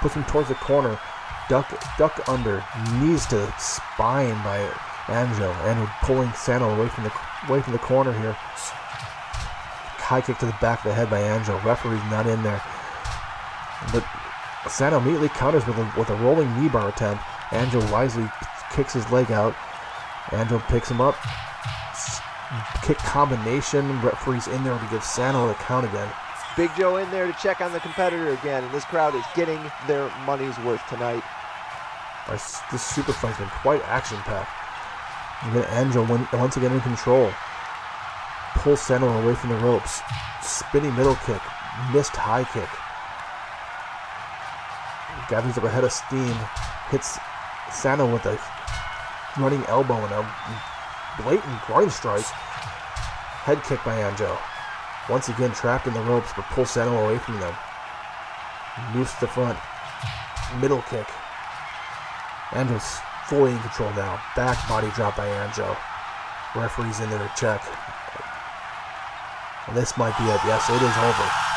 puts him towards the corner, duck, duck under, knees to the spine by Anjo. Anjo pulling Sano away from the away from the corner here. High kick to the back of the head by Anjo. Referee's not in there, but Sano immediately counters with a, with a rolling knee bar attempt. Anjo wisely kicks his leg out. Anjo picks him up. Kick combination. Referee's in there to give Sano a count again. Big Joe in there to check on the competitor again. And this crowd is getting their money's worth tonight. This super fight's been quite action-packed. And then Anjo once again in control. Pulls Sano away from the ropes. Spinning middle kick. Missed high kick. Gathers up a head of steam, hits Sano with a running elbow and a blatant groin strike. Head kick by Anjo. Once again trapped in the ropes, but pulls Sano away from them. Moves to the front. Middle kick. Anjo's fully in control now. Back body drop by Anjo. Referee's in there to check. And this might be it. Yes, it is over.